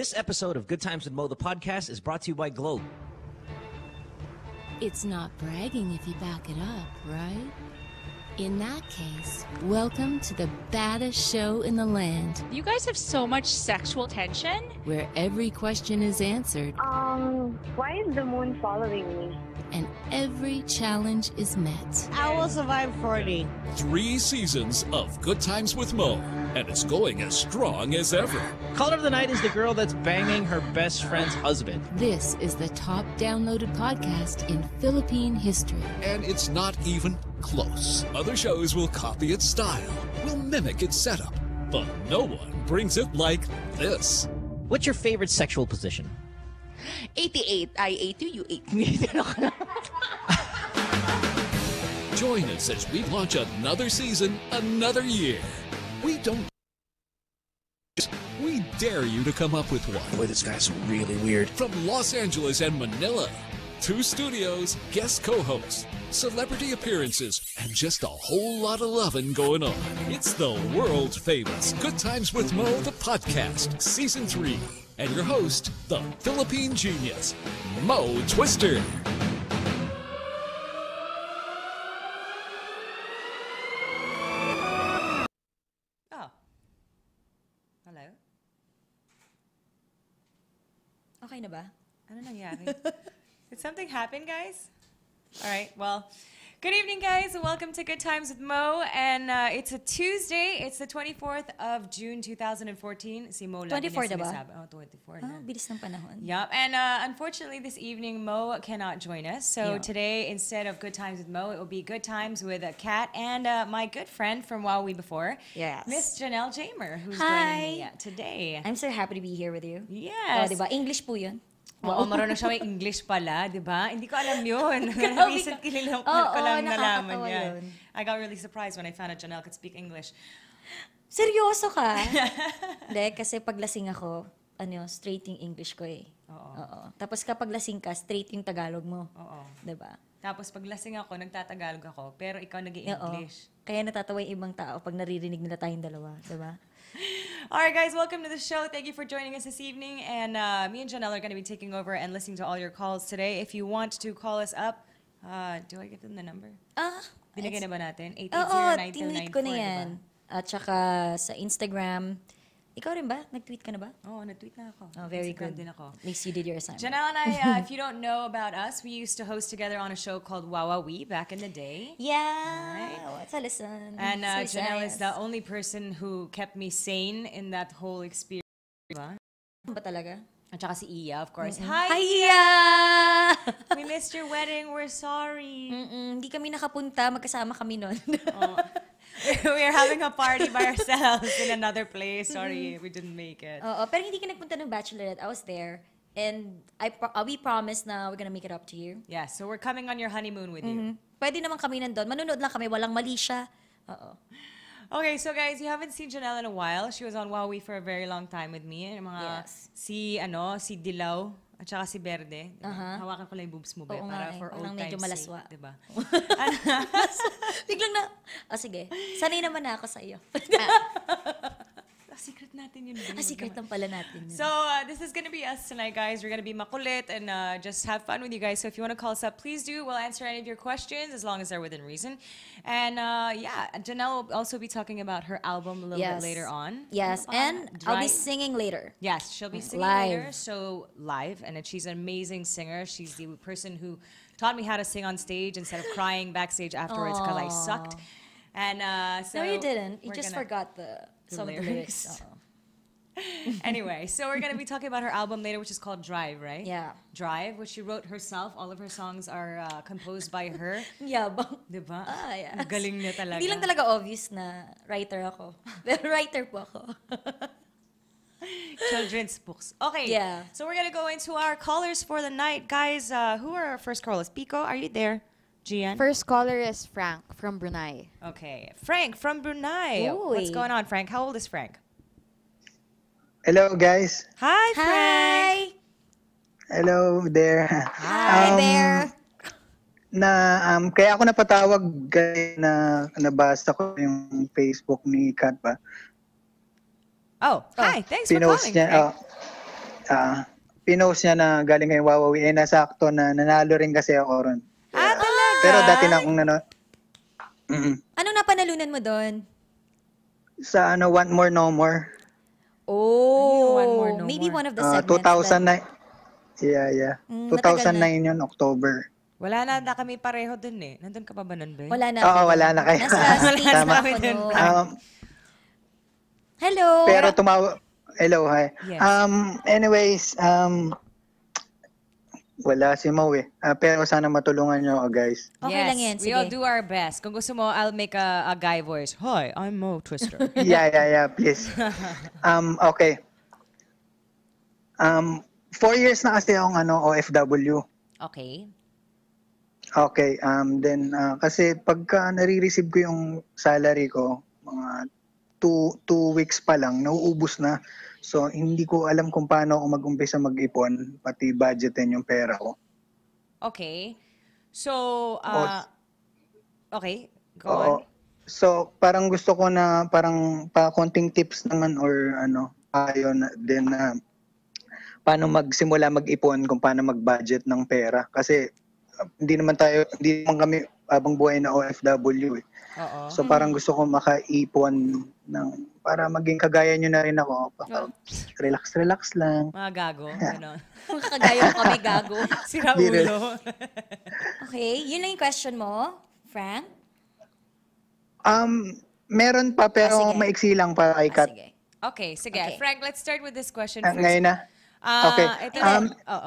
This episode of Good Times with Mo, the podcast, is brought to you by Globe. It's not bragging if you back it up, right? In that case, welcome to the baddest show in the land. You guys have so much sexual tension. Where every question is answered. Why is the moon following me? And every challenge is met. I will survive 40. 3 seasons of Good Times with Mo, and it's going as strong as ever. Caller of the night is the girl that's banging her best friend's husband. This is the top downloaded podcast in Philippine history. And it's not even close. Other shows will copy its style, will mimic its setup, but no one brings it like this. What's your favorite sexual position? 88. I ate you, you ate me. Join us as we launch another season, another year. We don't... We dare you to come up with one. Boy, this guy's really weird. From Los Angeles and Manila, 2 studios, guest co-hosts, celebrity appearances, and just a whole lot of loving going on. It's the world famous Good Times with Mo, the podcast, Season 3. And your host, the Philippine genius, Mo Twister. Oh. Hello? Okay na ba? Ano nangyari? Did something happen, guys? All right, well... Good evening, guys. Welcome to Good Times with Mo. And it's a Tuesday. It's the 24th of June, 2014. Si Mo lang 24 na ba? Oh, 24 na. Oh, bilis ng panahon. Yep. And unfortunately, this evening, Mo cannot join us. So today, instead of Good Times with Mo, it will be Good Times with Kat and my good friend from Wowowee before, yes, Miss Janelle Jamer, who's joining me today. I'm so happy to be here with you. Yes. Diba? English po yun. Wow, marunong siya may English pala, di ba? Hindi ko alam yun. Recently lang ko lang nalaman yan. I got really surprised when I found out Janelle could speak English. Seryoso ka? Hindi, kasi paglasing ako, straight yung English ko eh. Oo. Tapos kapag lasing ka, straight yung Tagalog mo. Oo. Di ba? Tapos paglasing ako, nagtatagalog ako, pero ikaw nag-i-English. Kaya natatawa yung ibang tao pag naririnig nila tayong dalawa, di ba? All right, guys, welcome to the show. Thank you for joining us this evening. And me and Janelle are going to be taking over and listening to all your calls today. If you want to call us up, do I give them the number? Binigay na ba natin? 880-999-4, tinweet ko na yan. At saka sa Instagram. Ikaw rin ba? Nag-tweet ka na ba? Oo, nag-tweet na ako. Oh, very good. Din ako. At least you did your assignment. Janelle and I, if you don't know about us, we used to host together on a show called Wowowee back in the day. Yeah. Let's listen. And so Janelle is the only person who kept me sane in that whole experience. Ba? Ba talaga? At saka si Iya, of course. Mm-hmm. Hi, Iya! We missed your wedding. We're sorry. Hindi kami nakapunta. Magkasama kami nun. Oh. We're having a party by ourselves in another place. Sorry, we didn't make it. Oo, pero hindi ka nagpunta ng Bachelorette. I was there. And we promised na we're gonna make it up to you. Yeah, so we're coming on your honeymoon with you. Pwede naman kami nandun. Manunood lang kami. Walang mali siya. Oo. Okay, so guys, you haven't seen Janelle in a while. She was on Wowowee for a very long time with me. And mga si Dilaw. At saka si Verde. Hawakan ko lang yung boobs mo, ba? Para for old time's sake. Parang medyo malaswa. Diba? Biglang na... O sige, sanay naman na ako sa iyo. Secret natin yun. Secret lang pala natin yun. So, this is gonna be us tonight, guys. We're gonna be makulit and just have fun with you guys. So, if you want to call us up, please do. We'll answer any of your questions as long as they're within reason. And, Janelle will also be talking about her album a little bit later on. Yes, and Drive. I'll be singing later. Yes, she'll be singing later. So, live. And she's an amazing singer. She's the person who taught me how to sing on stage instead of crying backstage afterwards because I sucked. And so... No, you didn't. You just forgot some lyrics. Anyway, so we're going to be talking about her album later, which is called Drive, right? Yeah. Drive, which she wrote herself. All of her songs are composed by her. Diba? Ah, yes. Galing na talaga. Hindi lang talaga obvious na writer ako. Pero writer po ako. Children's books. Okay. Yeah. So we're going to go into our callers for the night. Guys, who are our first callers? Pico, are you there? Gian? First caller is Frank from Brunei. Okay. Frank from Brunei. Ooh. What's going on, Frank? How old is Frank? Hello, guys. Hi, Frank. Hello there. Hi there. Kaya ako napatawag guys na nabasa ko yung Facebook ni Kat ba. Oh, hi. Thanks for calling. pinost niya na galing kayong Wowowee. Eh, nasakto na nanalo rin kasi ako ron. Ah, talaga? Pero dati na akong nanalo. Anong napanalunan mo doon? Sa ano, One More No More. Oh, One More No maybe More. One of the segments. 2009. Yeah, yeah. 2009 yun, October. Wala na na kami pareho dun eh. Nandun ka pa ba nun, Ben? Wala na. Oo, wala na kayo. Wala na kami dun. Hello. Pero tumawa... Hello, hi. Yes. Anyways, wala si Mo eh. Pero sana matulungan nyo, guys. Okay yes, lang yan. Sige. We all do our best. Kung gusto mo, I'll make a guy voice. Hi, I'm Mo Twister. yeah, please. Okay. 4 years na kasi akong ano, OFW. Okay. Okay, then kasi pagka nare-receive ko yung salary ko, mga two weeks pa lang, nauubos na. So, hindi ko alam kung paano ako mag-umpisa mag-ipon, pati budgetin yung pera ko. Okay. So, okay, go on. So, parang gusto ko na, parang konting tips naman or ano, ayun, then paano magsimula mag-ipon, kung paano mag-budget ng pera. Kasi, hindi naman kami abang buhay na OFW eh. Oo. So parang gusto ko makaipon ng, para maging kagaya nyo na rin ako. Relax lang. Mga gago. Kagaya kami gago. Sira ulo. Okay. Yun lang yung question mo, Frank? Meron pa pero maiksi lang para kay Kat. Okay, sige. Frank, let's start with this question first. Ngayon na? Okay.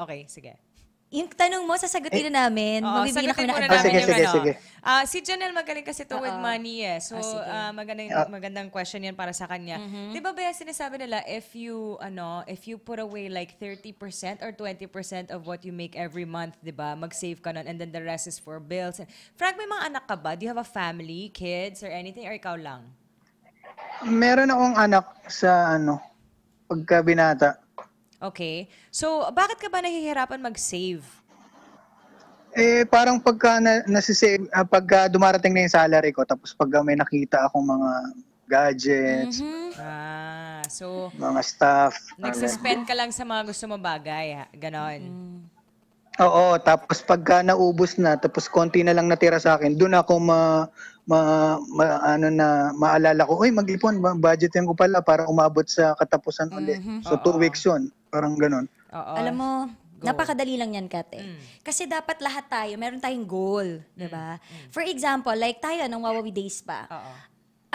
Okay, sige. Yung tanong mo, sasagutin na namin. Magbibigay na kami ng advice. Sige. Si Janelle magaling kasi to with money eh. So, magandang question yan para sa kanya. Di ba yung sinasabi nila, if you put away like 30% or 20% of what you make every month, di ba? Mag-save ka nun and then the rest is for bills. Frank, may mga anak ka ba? Do you have a family, kids, or anything? Or ikaw lang? Meron akong anak sa ano, pagkabinata. Okay. So, bakit ka ba nahihirapan mag-save? Eh, parang pagka nasisave, pagka dumarating na yung salary ko, tapos pagka may nakita akong mga gadgets, so, mga stuff. Nagsuspend ka lang sa mga gusto mo bagay, ganon. Oo, tapos pagka naubos na, tapos konti na lang natira sa akin, doon ako maalala ko, uy, mag-ipon, budgetin ko pala para umabot sa katapusan ulit. So, 2 weeks yun. Parang ganun. Alam mo, napakadali lang yan, Kate. Kasi dapat lahat tayo, meron tayong goal, di ba? For example, like tayo, ng Wowowee Days pa.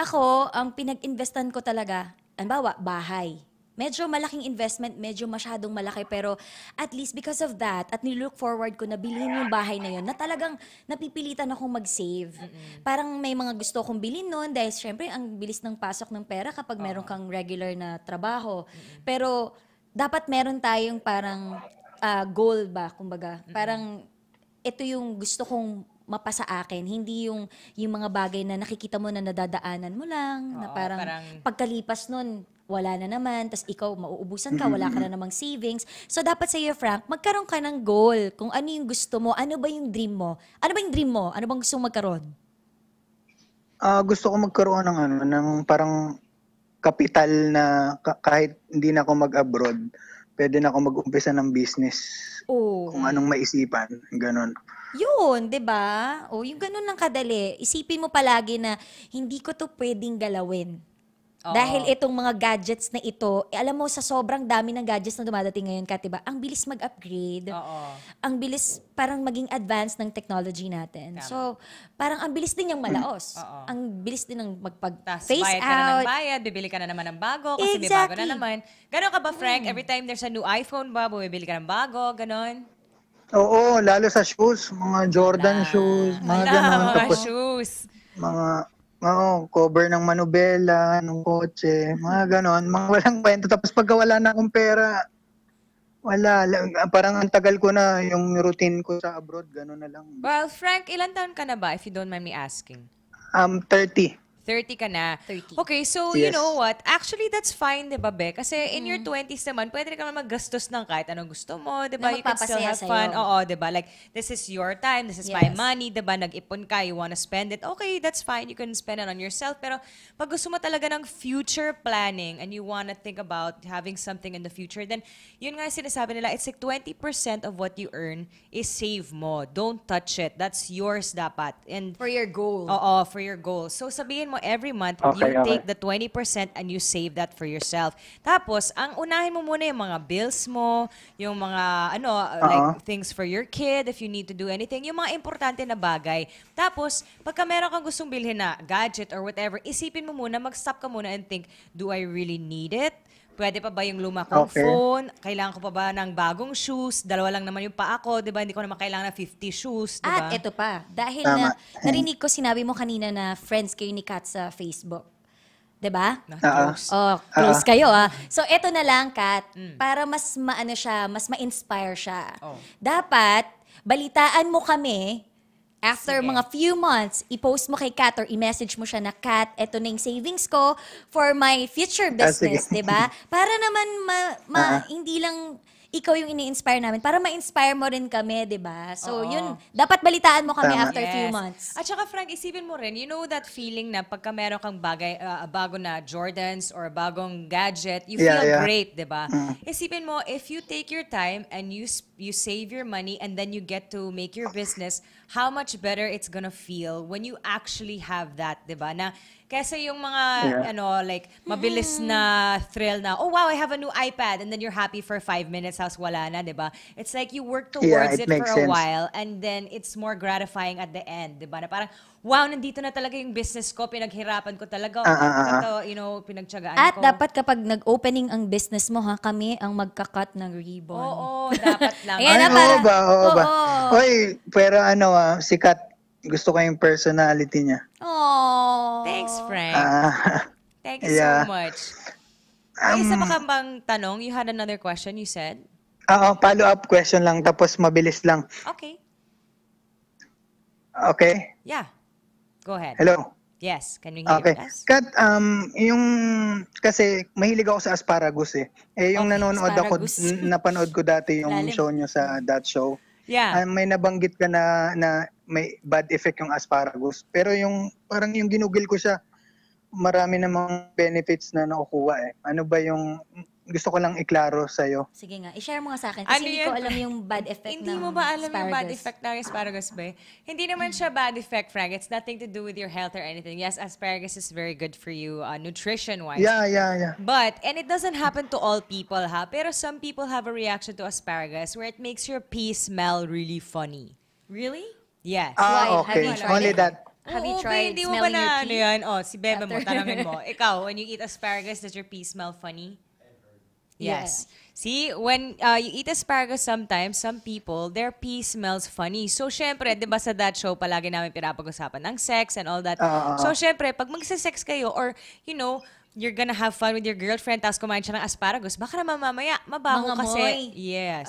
Ako, ang pinag-investan ko talaga, anbawa, bahay. Medyo malaking investment, medyo masyadong malaki, pero at least because of that, at nilook forward ko na bilhin yung bahay na yun, na talagang napipilitan akong mag-save. Parang may mga gusto kong bilhin noon, dahil syempre, ang bilis ng pasok ng pera kapag meron kang regular na trabaho. Pero dapat meron tayong parang goal ba, kumbaga. Parang ito yung gusto kong mapa sa akin, hindi yung mga bagay na nakikita mo na nadadaanan mo lang, na parang pagkalipas nun, wala na naman, tapos ikaw mauubusan ka, wala ka na namang savings. So dapat sa'yo, Frank, magkaroon ka ng goal kung ano yung gusto mo, ano ba yung dream mo? Ano ba yung dream mo? Ano bang gusto mong magkaroon? Gusto ko magkaroon ng ano, ng parang kapital na kahit hindi na ako mag-abroad, pwede na ako mag-umpisa ng business. Kung anong maisipan, ganun. Yun, di ba? Yung ganun lang kadali. Isipin mo palagi na hindi ko to pwedeng galawin. Dahil itong mga gadgets na ito, alam mo, sa sobrang dami ng gadgets na dumadating ngayon, Kat, diba? Ang bilis mag-upgrade. Ang bilis parang maging advanced ng technology natin. So, parang ang bilis din yung malaos. Ang bilis din ng magpag-face out. Bayad ka na ng bayad, bibili ka na naman ng bago, kasi may bago na naman. Ganon ka ba, Frank? Every time there's a new iPhone ba, bumibili ka ng bago, ganon? Oo, lalo sa shoes. Mga Jordan shoes, mga ganon. Mga shoes. Oo, cover ng manubela, ng kotse, mga ganon. Mga walang kwento. Tapos pagka wala na akong pera, wala. Parang ang tagal ko na yung routine ko sa abroad, ganon na lang. Well, Frank, ilan taon ka na ba, if you don't mind me asking? 30. 30 ka na. 30. Okay, so yes. You know what? Actually, that's fine, di ba, Be? Kasi in your 20s naman, pwede ka naman maggastos ng kahit anong gusto mo, di ba? You can still have fun. Oo, di ba? Like, this is your time, this is yes. my money, di ba? Nag-ipon ka, you wanna spend it. Okay, that's fine. You can spend it on yourself. Pero pag gusto mo talaga ng future planning and you wanna think about having something in the future, then yun nga sinasabi nila, it's like 20% of what you earn is save mo. Don't touch it. That's yours dapat. And for your goal. Oo, for your goal. So sabihin mo every month, okay, you take the 20% and you save that for yourself. Tapos, ang unahin mo muna yung mga bills mo, yung mga, ano, like things for your kid, if you need to do anything, yung mga importante na bagay. Tapos, pagka meron kang gustong bilhin na gadget or whatever, isipin mo muna, mag-stop ka muna and think, do I really need it? Pwede pa ba yung luma kong phone? Kailangan ko pa ba ng bagong shoes? Dalawa lang naman yung paa ko, di ba? Hindi ko naman kailangan na 50 shoes, di ba? At ito pa, dahil na, narinig ko sinabi mo kanina na friends kayo ni Kat sa Facebook. Di ba? Close. Oh, close kayo ah. So, ito na lang, Kat, para mas maano siya, mas ma-inspire siya. Oh. Dapat, balitaan mo kami. After mga few months, i-post mo kay Kat or i-message mo siya na, Kat, eto na yung savings ko for my future business, di ba? Para naman hindi lang ikaw yung ini-inspire namin, para ma-inspire mo rin kami, di ba? So, yun, dapat balitaan mo kami after few months. At saka, Frank, isipin mo rin, you know that feeling na pagka meron kang bagay, bago na Jordans or bagong gadget, you feel great, di ba? Isipin mo, if you take your time and you save your money and then you get to make your business, how much better it's gonna feel when you actually have that, di ba? Na, kasi yung mga, ano, like, mabilis na thrill na, oh wow, I have a new iPad, and then you're happy for 5 minutes, house wala na, diba? It's like you work towards it for a while, and then it's more gratifying at the end, diba? Na parang, wow, nandito na talaga yung business ko, pinaghirapan ko talaga, you know, pinagtyagaan ko. At dapat kapag nag-opening ang business mo, ha, kami ang magkakat ng ribbon. Oo, dapat lang. Ayan, oo ba? Oy, pero ano, sikat. Gusto ko yung personality niya. Aww. Thanks, Frank. Thank you so much. May isa pa bang tanong? You had another question, you said? Oo, follow-up question lang, tapos mabilis lang. Okay. Okay? Yeah. Go ahead. Hello? Yes, can you hear us? Kat, yung, kasi mahilig ako sa asparagus eh. Eh, yung nanonood ako, napanood ko dati yung show nyo sa that show. Yeah. May nabanggit ka na may bad effect yung asparagus. Pero yung parang yung ginugil ko siya, marami namang benefits na nakukuha eh. Ano ba yung gusto ko lang iklaro sa'yo? Sige nga, i-share mo nga sa akin. Kasi ano hindi ko alam yung bad effect ng asparagus. Hindi mo ba alam yung bad effect ng asparagus ba eh? Hindi naman siya bad effect, Frank. It's nothing to do with your health or anything. Yes, asparagus is very good for you nutrition-wise. Yeah. But, and it doesn't happen to all people, ha? Pero some people have a reaction to asparagus where it makes your pee smell really funny. Really? Yes. Ah, okay. Only that. Have you tried smelling your pee? Ano yan? Oh, si Bebe mo, tanangin mo. Ikaw, when you eat asparagus, does your pee smell funny? Yes. See, when you eat asparagus sometimes, some people, their pee smells funny. So, syempre, di ba sa that show, palagi namin pinapag-usapan ng sex and all that. So, syempre, pag magsa-sex kayo or, you know, you're gonna have fun with your girlfriend, tapos kumain siya ng asparagus, baka naman mamaya, mabango kasi. Yes.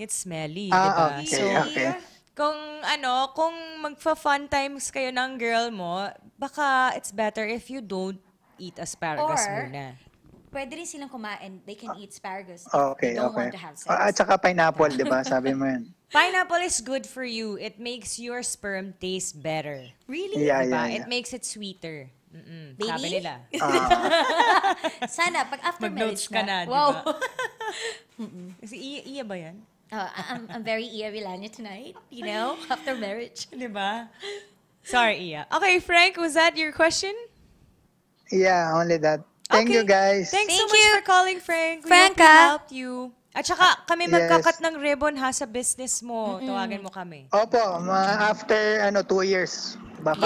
It's smelly, di ba? Okay. Kung ano, kung magfa-fun times kayo ng girl mo, baka it's better if you don't eat asparagus muna. Pwede rin silang kumain. They can eat asparagus if they don't want to have sex. At saka pineapple, di ba? Sabi mo yun. Pineapple is good for you. It makes your sperm taste better. Really? Yeah. It makes it sweeter. Baby? Sabi nila. Sana, pag after marriage na. Wow. Kasi iya ba yan? I'm very Iya Villania tonight, you know, after marriage. Di ba? Sorry, Iya. Okay, Frank, was that your question? Yeah, only that. Thank you, guys. Thank you so much for calling, Frank. Frank, we helped you. At saka, kami magkakat ng ribbon, ha, sa business mo. Tawagin mo kami. Opo, after 2 years. Baka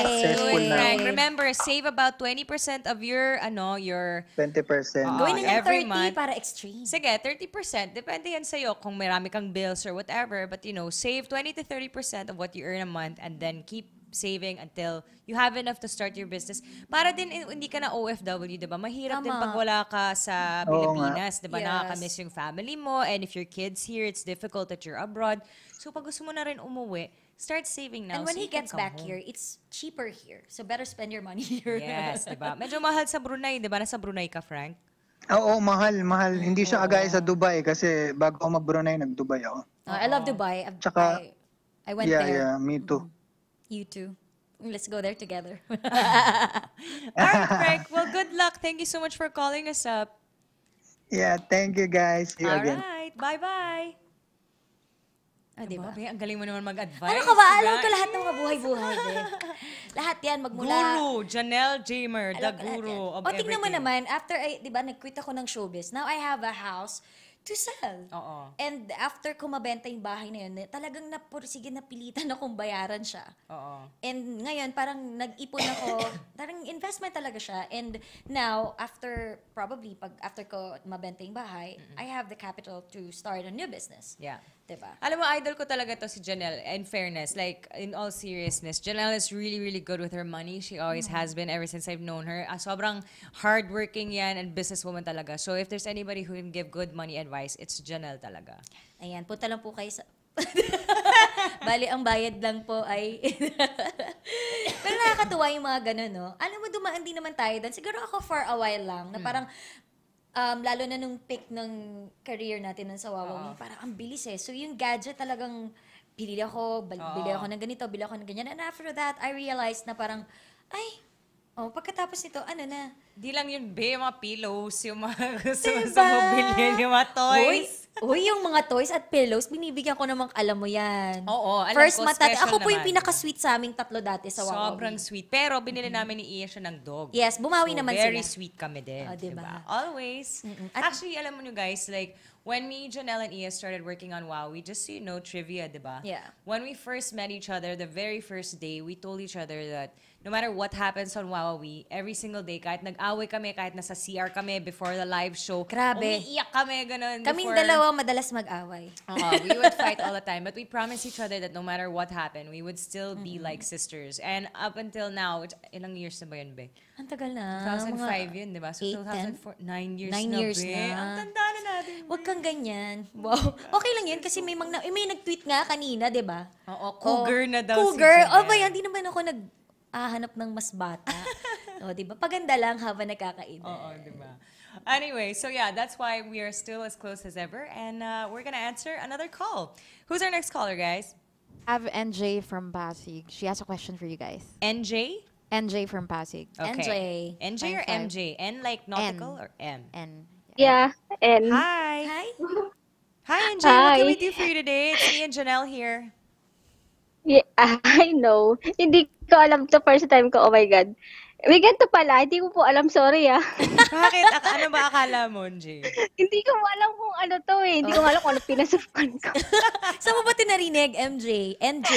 successful na. Frank, remember, save about 20% of your, 20%. Going na yung 30 month. Para extreme. Sige, 30%. Depende yan sa'yo kung marami kang bills or whatever. But, you know, save 20 to 30% of what you earn a month and then keep saving until you have enough to start your business. Para din hindi ka na OFW, diba? Mahirap din pag wala ka sa Pilipinas, diba? Nakakamiss yung family mo, and if your kid's here, it's difficult that you're abroad. So pag gusto mo na rin umuwi, Start saving now. And when so he gets back home. Here, it's cheaper here. So better spend your money here. Yes, diba? Medyo mahal sa Brunei, diba? Nasa Brunei ka, Frank? Oo, mahal, mahal. Hindi siya agay sa Dubai kasi bago ako mag-Brunei, nag-Dubai ako. Oh, I love Dubai. Tsaka, I went there. Yeah, me too. You too. Let's go there together. All right, Frank. Well, good luck. Thank you so much for calling us up. Yeah, thank you guys. See you again. All right. Bye-bye. Ah, diba? Ang galing mo naman mag-advise. Ano ka ba? Alam ko lahat ng kabuhay-buhay. Lahat yan, magmula. Guru, Janelle Jamer, the guru of everything. O, tingnan mo naman, after, diba, nag-quit ako ng showbiz. Now, I have a house to sell. Oo. And after kumabenta yung bahay na yun, talagang napursige, napilitan akong bayaran siya. Oo. And ngayon, parang nag-ipon ako. Parang investment talaga siya. And now, after, probably, pag after ko mabenta yung bahay, I have the capital to start a new business. Yeah. Diba? Alam mo, idol ko talaga to si Janelle. In fairness, like, in all seriousness, Janelle is really, really good with her money. She always has been ever since I've known her. Sobrang hardworking yan and businesswoman talaga. So if there's anybody who can give good money advice, it's Janelle talaga. Ayan, punta lang po kayo sa... Bali, ang bayad lang po ay... Pero nakakatuwa yung mga ganun, no? Alam mo, dumaan din naman tayo doon. Siguro ako for a while lang, na parang... lalo na nung pick ng career natin nun sa Wowowee, parang ang bilis eh. So yung gadget talagang, bili ako, bili ako ng ganito, bili ako ng ganyan. And after that, I realized na parang, ay, oh, pagkatapos nito, ano na? Di lang yun, be, yung mga pillows, yung mga diba? Sa mobilya, yung mga toys. Uy, yung mga toys at pillows, binibigyan ko namang alam mo yan. Oo, alam first ko, special naman. Ako po yung pinaka-sweet sa aming tatlo dati sa Wowowee. Sobrang sweet. Pero binili namin ni Iya siya ng dog. Yes, bumawi so, naman sila. So, very sweet kami din. Oh, diba? Always. Actually, alam mo nyo guys, like, when me, Janelle, and Iya started working on Wowowee, just so you know, trivia, diba? Yeah. When we first met each other, the very first day, we told each other that no matter what happens on Wowowee, every single day, kahit nag-away kami, kahit nasa CR kami before the live show, umiiyak kami, ganun. Kaming dalawa madalas mag-away. We would fight all the time, but we promised each other that no matter what happened, we would still be like sisters. And up until now, ilang years na ba yun, be? Ang tagal na. 2005 yun, diba? So 2004, 9 years na, be. 9 years na. Ang tanda na natin, be. Ganyan. Wow. Okay lang yan kasi may nag-tweet nga kanina, di ba? Oo, cougar na daw cougar. Si Janelle. Oh, ba yan? Di naman ako nag-ahanap ng mas bata. O, di ba? Paganda lang habang nagkakaiba. Oo, di ba? Anyway, so yeah, that's why we are still as close as ever and we're gonna answer another call. Who's our next caller, guys? I have NJ from Pasig. She has a question for you guys. NJ? NJ from Pasig. Okay. NJ. NJ or MJ? N like nautical or M? N. Yeah, and hi. Hi, NJ. What can we do for you today? It's me and Janelle here. Yeah, I know. Hindi ko alam to first time ko. Oh my God. May ganito pala. Hindi ko po alam. Sorry, Bakit? Ano ba akala mo, NJ? Hindi ko alam kung ano to eh. Hindi ko alam kung ano pinasukan ko. Saan mo ba tinarinig, MJ? NJ?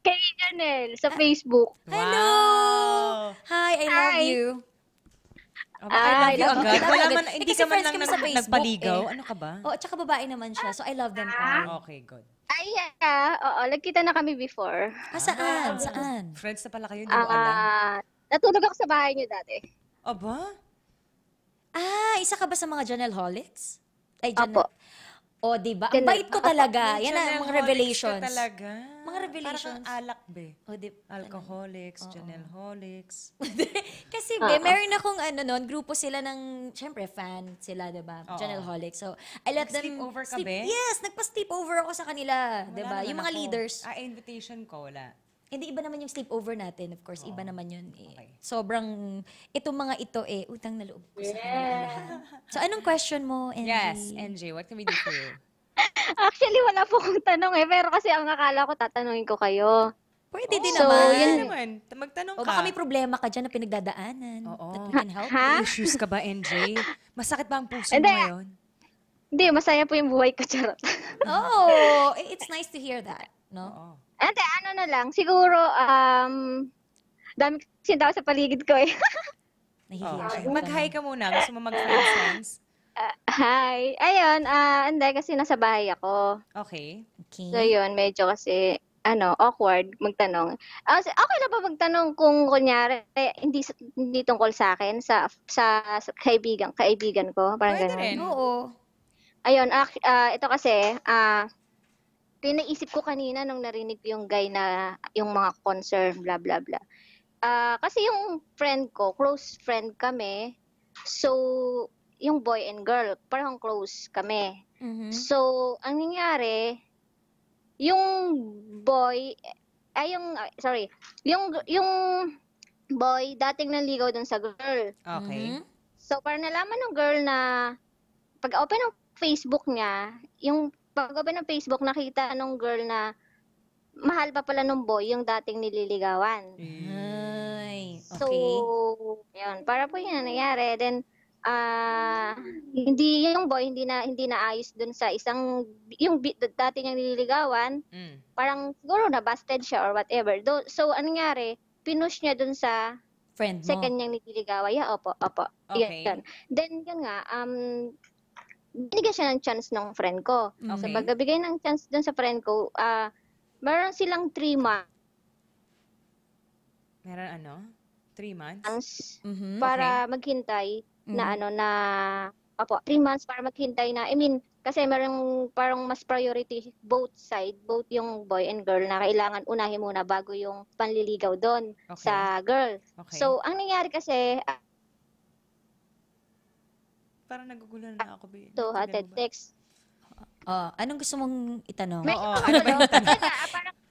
Kay Janelle sa Facebook. Wow. Hello! Hi, I love you. I love you agad. Wala man, hindi ka man lang nagpaligaw. Ano ka ba? Oo, tsaka babae naman siya. So, I love them all. Okay, good. Ay, oo. Nagkita na kami before. Saan? Saan? Friends na pala kayo, hindi ko alam. Natulog ako sa bahay niyo dati. Aba? Isa ka ba sa mga Janelle Holics? Opo. O, diba? Ang bait ko talaga. Yan ang mga revelations. Mga revelations. Parang alak, be. Alcoholics, Janelle Holics. Kasi, be, meron akong ano nun, grupo sila ng, syempre, fan sila, diba? Janelle Holics. So, I let them... Sleepover ka, be? Yes, nagpa-sleepover ako sa kanila, diba? Yung mga leaders. Invitation ko, wala. Hindi, iba naman yung sleepover natin, of course. Iba naman yun, eh. Sobrang, itong mga ito, eh, utang na loob ko sa kanila. So, anong question mo, NJ? Yes, NJ, what can we do for you? Actually, wala po kong tanong, eh. Pero kasi ang akala ko, tatanungin ko kayo. Pwede din naman. So, yun naman. Magtanong ka. Baka may problema ka dyan na pinagdadaanan. That we can help. May issues ka ba, NJ? Masakit ba ang puso mo ngayon? Hindi, masaya po yung buhay ko, charot. Oh, it's nice to hear that, no? Ante, ano na lang, siguro, dami kasi tao sa paligid ko eh. Mag-hi ka muna, gusto mo mag-friends? Hi. Ayun, hindi kasi nasa bahay ako. Okay. So yun, medyo kasi, ano, awkward magtanong. Okay na ba magtanong kung kunyari, hindi tungkol sa akin, sa kaibigan ko, parang ganun. Pwede rin, oo. Ayun, ito kasi, Naisip ko kanina nung narinig ko yung guy na yung mga concert, blah, blah, blah. Kasi yung friend ko, close friend kami. So, yung boy and girl, parang close kami. Mm-hmm. So, ang nangyari, yung boy, ay yung, sorry, yung boy, dating nanligaw dun sa girl. Okay. Mm-hmm. So, para nalaman ng girl na pag-open ng Facebook niya, yung pag-open ng Facebook, nakita nung girl na mahal pa pala nung boy yung dating nililigawan. Ay, okay. So, yun. Para po yun nangyari. Then, hindi yung boy, hindi na ayos dun sa isang, yung dating niyang nililigawan, parang siguro nabasted siya or whatever. So, anong nangyari, pinush niya dun sa friend mo. Sa kanyang nililigawan. Yeah, opo, opo. Okay. Yun. Then, yun nga, binigyan siya ng chance ng friend ko. Okay. So, pagbigay ng chance dun sa friend ko, meron silang 3 months. Meron ano? 3 months? Mm-hmm. Para okay. Maghintay na mm-hmm. ano na, opo, 3 months para maghintay na, I mean, kasi meron parang mas priority both side, both yung boy and girl na kailangan unahin muna bago yung panliligaw doon okay. sa girl. Okay. So, ang nangyari kasi... parang nagugulo na ako. Ito, ated text. Anong gusto mong itanong? Ano ba yung tanong?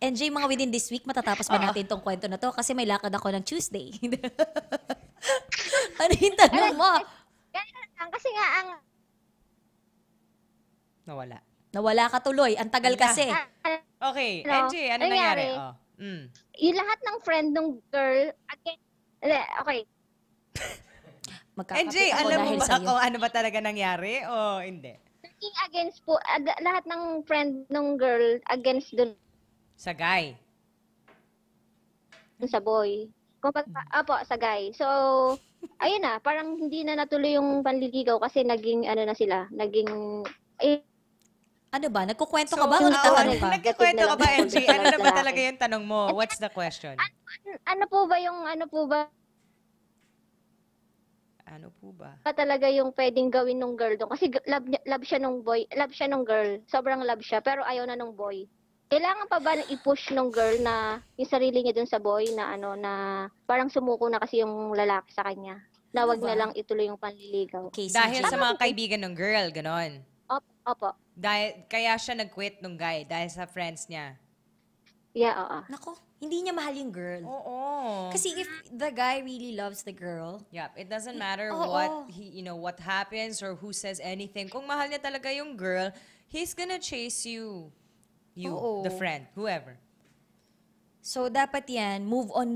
NJ, mga within this week, matatapos ba natin tong kwento na to? Kasi may lakad ako ng Tuesday. Ano yung tanong mo? Kasi nga ang... Nawala. Nawala ka tuloy. Ang tagal kasi. Okay, NJ, ano nangyari? Yung lahat ng friend ng girl, okay. NJ, alam mo ba kung ano ba talaga nangyari o hindi? Against po, lahat ng friend ng girl against dun. Sa guy? Sa boy. Kung apo, sa guy. So, ayun na, parang hindi na natuloy yung panliligaw kasi naging, ano na sila, naging, ano ba? Nagkukwento ka ba? Nagkukwento ka ba, NG? Ano na ba talaga yung tanong mo? What's the question? Ano po ba? Talaga yung pwedeng gawin nung girl doon. Kasi love siya nung boy. Love siya nung girl. Sobrang love siya. Pero ayaw na nung boy. Kailangan pa ba na i-push nung girl na yung sarili niya doon sa boy na ano na parang sumuko na kasi yung lalaki sa kanya. Na wag na lang ituloy yung panliligaw. Okay, so dahil sa mga kaibigan ng girl, ganon? Opo. Dahil, kaya siya nag-quit nung guy dahil sa friends niya? Yeah, oo. Nako. Hindi niya mahal yung girl. Oo. Kasi if the guy really loves the girl, yeah, it doesn't matter what he, you know, what happens or who says anything. Kung mahal niya talaga yung girl, he's gonna chase you. The friend, whoever. So dapat 'yan, move on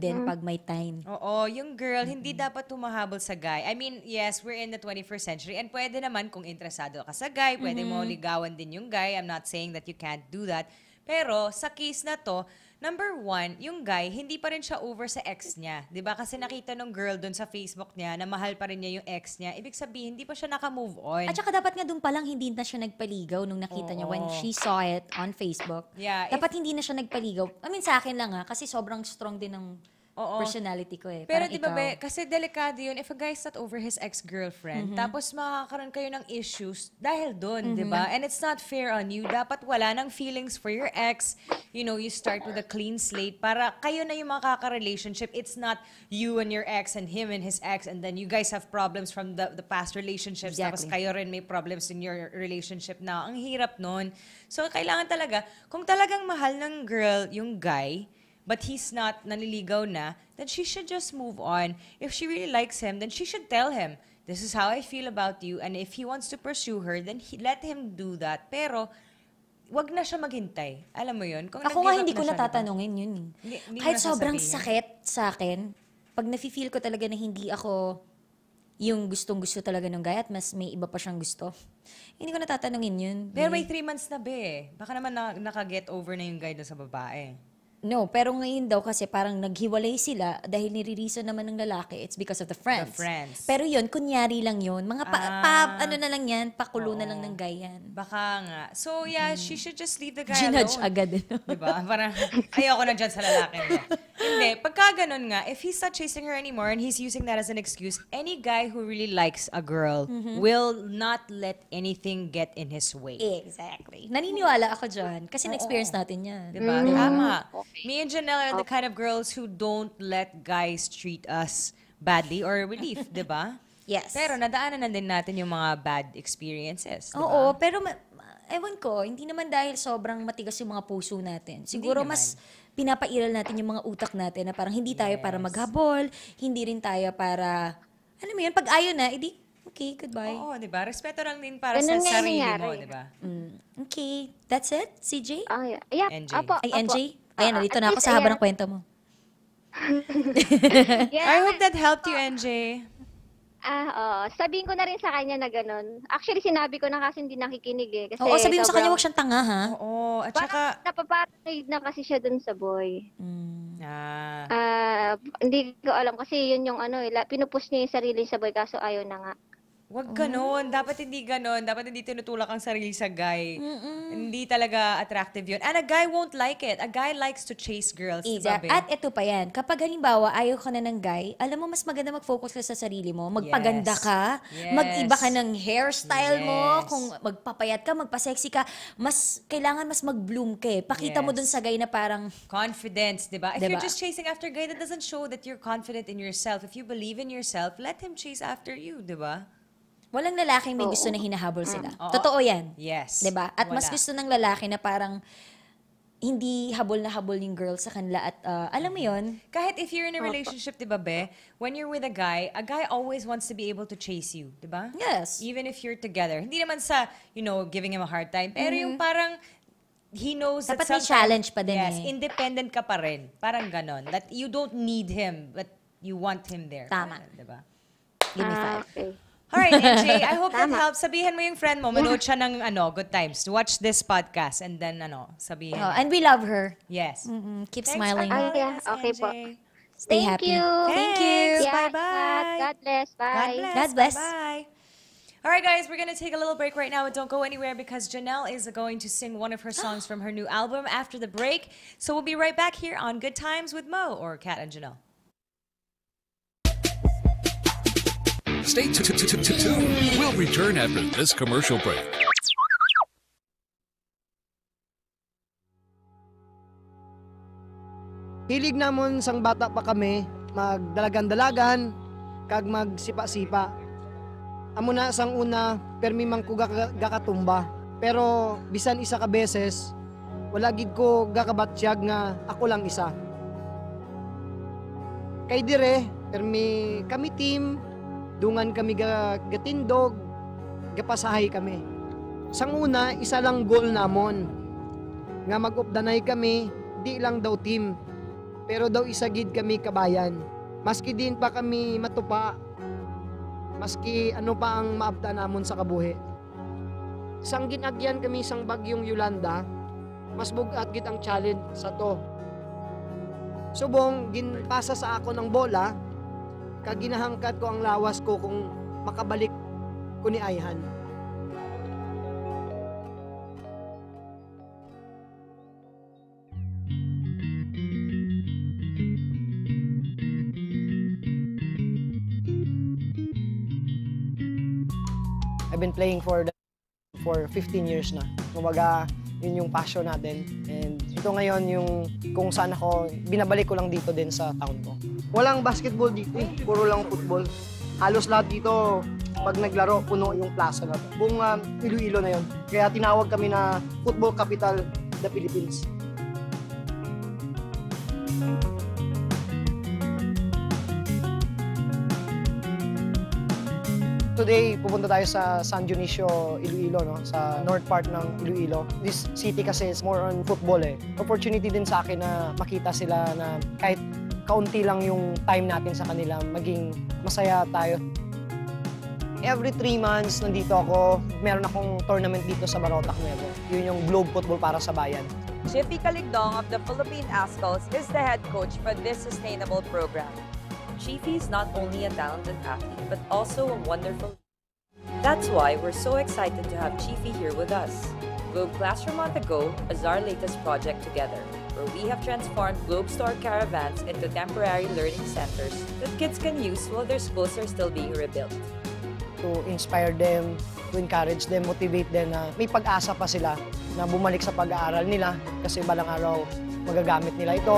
din pag may time. Oo, yung girl hindi dapat tumahabol sa guy. I mean, yes, we're in the 21st century and pwede naman kung interesado ka sa guy, pwede mo ligawan din yung guy. I'm not saying that you can't do that. Pero sa case na 'to, number 1, yung guy, hindi pa rin siya over sa ex niya. Diba? Kasi nakita nung girl doon sa Facebook niya na mahal pa rin niya yung ex niya. Ibig sabihin, hindi pa siya naka-move on. At saka dapat nga doon palang hindi na siya nagpaligaw nung nakita niya when she saw it on Facebook. Yeah, dapat hindi na siya nagpaligaw. I mean, sa akin lang ha, kasi sobrang strong din ng personality ko eh. Pero diba ba, kasi delikado yun, if a guy's not over his ex-girlfriend, tapos makakaroon kayo ng issues dahil dun, diba? And it's not fair on you. Dapat wala ng feelings for your ex. You know, you start with a clean slate para kayo na yung makaka-relationship. It's not you and your ex and him and his ex and then you guys have problems from the past relationships. Exactly. Tapos kayo rin may problems in your relationship now. Ang hirap nun. So, kailangan talaga, kung talagang mahal ng girl yung guy, but he's not naniligaw na, then she should just move on. If she really likes him, then she should tell him, this is how I feel about you, and if he wants to pursue her, then let him do that. Pero, wag na siya maghintay. Alam mo yun? Kung ako nga hindi ko natatanungin yun. Kahit sobrang sakit sa akin, pag nafe-feel ko talaga na hindi ako yung gustong-gusto talaga ng guy at mas may iba pa siyang gusto, hindi ko natatanungin yun. Pero may 3 months na ba eh. Baka naman naka-get over na yung guy doon sa babae. No, pero ngayon daw kasi parang naghiwalay sila dahil nirerisa naman ng lalaki. It's because of the friends. The friends. Pero yun, kunyari lang yun. Mga ano na lang yan, pakulo na lang ng guy yan. Baka nga. So yeah, she should just leave the guy alone. Ginudge agad. Diba? Parang ayoko na dyan sa lalaki. Hindi, pagka ganun nga, if he's not chasing her anymore and he's using that as an excuse, any guy who really likes a girl will not let anything get in his way. Exactly. Naniniwala ako dyan. Kasi na-experience natin yan. Diba? Tama. Me and Janelle are the kind of girls who don't let guys treat us badly or relief, di ba? Yes. Pero nadaanan na din natin yung mga bad experiences, di ba? Oo, pero ewan ko, hindi naman dahil sobrang matigas yung mga puso natin. Siguro mas pinapairal natin yung mga utak natin na parang hindi tayo para maghabol, hindi rin tayo para, alam mo yun, pag ayaw na, edi, okay, goodbye. Oo, di ba? Respeto lang din para sa sarili mo, di ba? Okay, that's it, CJ? Yeah, NJ? Ayan, dito na ako sa haba ng kwento mo. I hope that helped you, NJ. Sabihin ko na rin sa kanya na ganun. Actually, sinabi ko na kasi hindi nakikinig eh. Oo, sabihin mo sa kanya, huwag siyang tanga, ha? Oo, at saka napaparanoid na kasi siya dun sa boy. Hindi ko alam kasi yun yung ano, pinupush niya yung sarili sa boy kaso ayaw na nga. Wag ganun. Dapat hindi ganun. Dapat hindi tinutulak ang sarili sa guy. Hindi talaga attractive yun. And a guy won't like it. A guy likes to chase girls. Exactly. At ito pa yan. Kapag halimbawa, ayaw ka na ng guy, alam mo, mas maganda mag-focus ka sa sarili mo. Magpaganda ka. Yes. Mag-iba ka ng hairstyle mo. Kung magpapayat ka, magpasexy ka, mas, kailangan mas mag-bloom ka eh. Pakita mo dun sa guy na parang confidence, diba? If you're just chasing after a guy that doesn't show that you're confident in yourself, if you believe in yourself, let him chase after you, diba? Walang lalaking may gusto na hinahabol sila. Totoo yan. Yes. Diba? At mas gusto ng lalaki na parang hindi habol na habol yung girl sa kanila at alam mo yun? Kahit if you're in a relationship, diba be, when you're with a guy always wants to be able to chase you, diba? Yes. Even if you're together. Hindi naman sa, you know, giving him a hard time. Pero yung parang he knows that dapat may challenge pa din eh. Independent ka pa rin. Parang ganon. That you don't need him, but you want him there. Tama. Diba? Give me five. Alright, NJ, I hope that helps. Sabihin mo yung friend mo, manood siya ng ano, Good Times. Watch this podcast and then ano, sabihin. Oh, and we love her. Yes. Keep smiling. Okay po. Stay happy. Thank you. Bye-bye. God bless. Bye. God bless. Bye. Alright guys, we're gonna take a little break right now, but don't go anywhere because Janelle is going to sing one of her songs from her new album after the break. So we'll be right back here on Good Times with Mo or Kat and Janelle. Stay tuned. We'll return after this commercial break. Hilig namon sang bata pa kami magdalagan-dalagan kag magsipa-sipa. Amo na sang una permi mang ko gakatumba. Pero bisan isa ka beses wala gid ko gakabatsyag nga ako lang isa. Kay dire permi kami team. Dungan kami gatindog, gapasahay kami. Sang una, isa lang goal namon. Nga mag-updanay kami, di lang daw team. Pero daw isagid kami kabayan. Maski din pa kami matupa. Maski ano pa ang maabda namon sa kabuhi. Sang ginagyan kami sang bagyong Yolanda, mas bugat git ang challenge sa to. Subong, ginpasa sa ako ng bola, kaginahangkat ko ang lawas ko kung makabalik ko ni Ayhan. I've been playing for 15 years na. Kumbaga, yun yung passion natin. And ito ngayon yung kung saan ako, binabalik ko lang dito din sa town ko. Walang basketball dito eh. Puro lang football. Halos lahat dito, pag naglaro, puno yung plaza na. Buong Iloilo na yon. Kaya tinawag kami na Football Capital of the Philippines. Today, pupunta tayo sa San Dionisio, Iloilo, no? Sa north part ng Iloilo. This city kasi is more on football eh. Opportunity din sa akin na makita sila na kahit kaunti lang yung time natin sa kanila, maging masaya tayo. Every 3 months, nandito ako, meron akong tournament dito sa Barotac Nuevo. Yun yung Globe Football para sa bayan. Chieffy Caligdong of the Philippine Azkals is the head coach for this sustainable program. Chieffy is not only a talented athlete but also a wonderful. That's why we're so excited to have Chieffy here with us. Globe Classroom on the Go is our latest project together, where we have transformed Globe Store caravans into temporary learning centers that kids can use while their schools are still being rebuilt. To inspire them, to encourage them, motivate them na may pag-asa pa sila na bumalik sa pag-aaral nila kasi balang araw magagamit nila ito.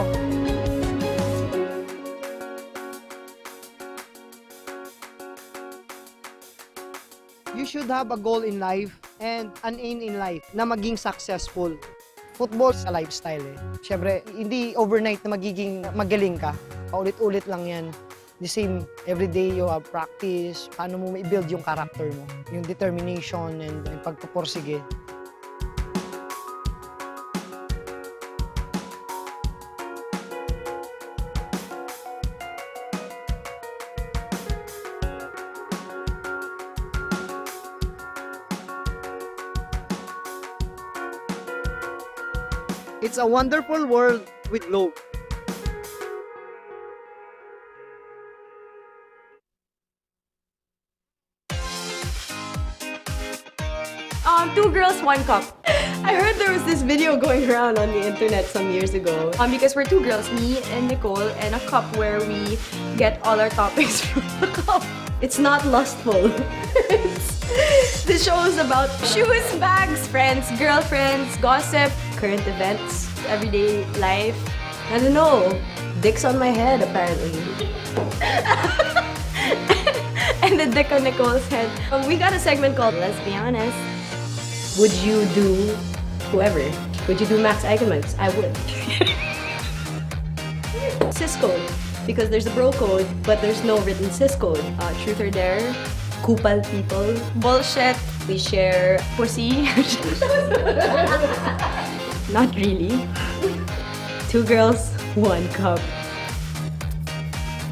You should have a goal in life and an aim in life na maging successful. Football sa lifestyle eh. Siyempre, hindi overnight na magiging magaling ka. Paulit-ulit lang yan. The same, every day you have practice, paano mo i-build yung character mo. Yung determination and pagpuporsige. It's a wonderful world with Globe. Two girls, one cup. I heard there was this video going around on the internet some years ago. Because we're two girls, me and Nicole, and a cup where we get all our toppings from the cup. It's not lustful. The show is about shoes, bags, friends, girlfriends, gossip, current events, everyday life. I don't know. Dick's on my head, apparently. And the dick on Nicole's head. We got a segment called Let's Be Honest. Would you do whoever? Would you do Max Eichenmann's? I would. Sis code. Because there's a bro code, but there's no written sis code. Truth or dare. Kupal people. Bullshit. We share pussy. Not really. Two girls, one cup.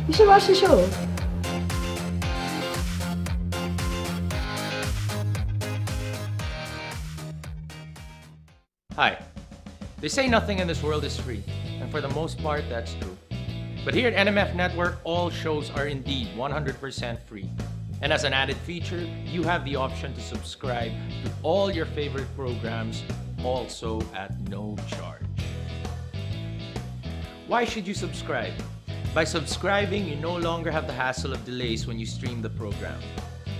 You should watch the show. Hi. They say nothing in this world is free, and for the most part, that's true. But here at NMF Network, all shows are indeed 100% free. And as an added feature, you have the option to subscribe to all your favorite programs, also at no charge. Why should you subscribe? By subscribing, you no longer have the hassle of delays when you stream the program.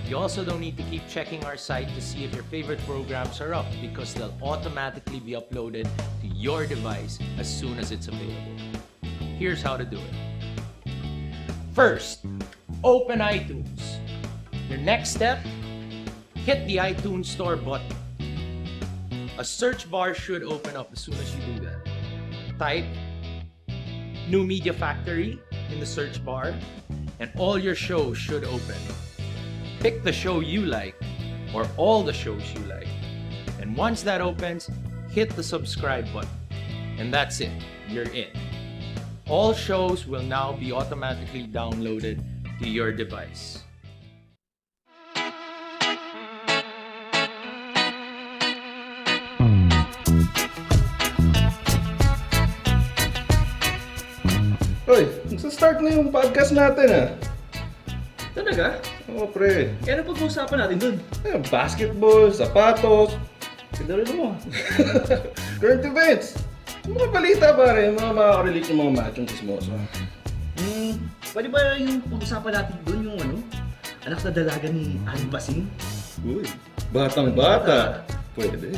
You also don't need to keep checking our site to see if your favorite programs are up, because they'll automatically be uploaded to your device as soon as it's available. Here's how to do it. First, open iTunes. Your next step, hit the iTunes Store button. A search bar should open up as soon as you do that. Type New Media Factory in the search bar, and all your shows should open. Pick the show you like, or all the shows you like. And once that opens, hit the subscribe button. And that's it, you're in. All shows will now be automatically downloaded to your device. Hoy, magsa-start na yung podcast natin ah. Talaga? Oo, pre. Kaya ano pag-uusapan natin dun? Basketball, sapatos, siguro mo. Current events. Mga balita pare, mga makakarelate ng mga machong chismoso. Pwede ba yung pag-uusapan natin dun yung ano? Anak na dalaga ni Ann Basing? Uy, batang-bata. Pwede.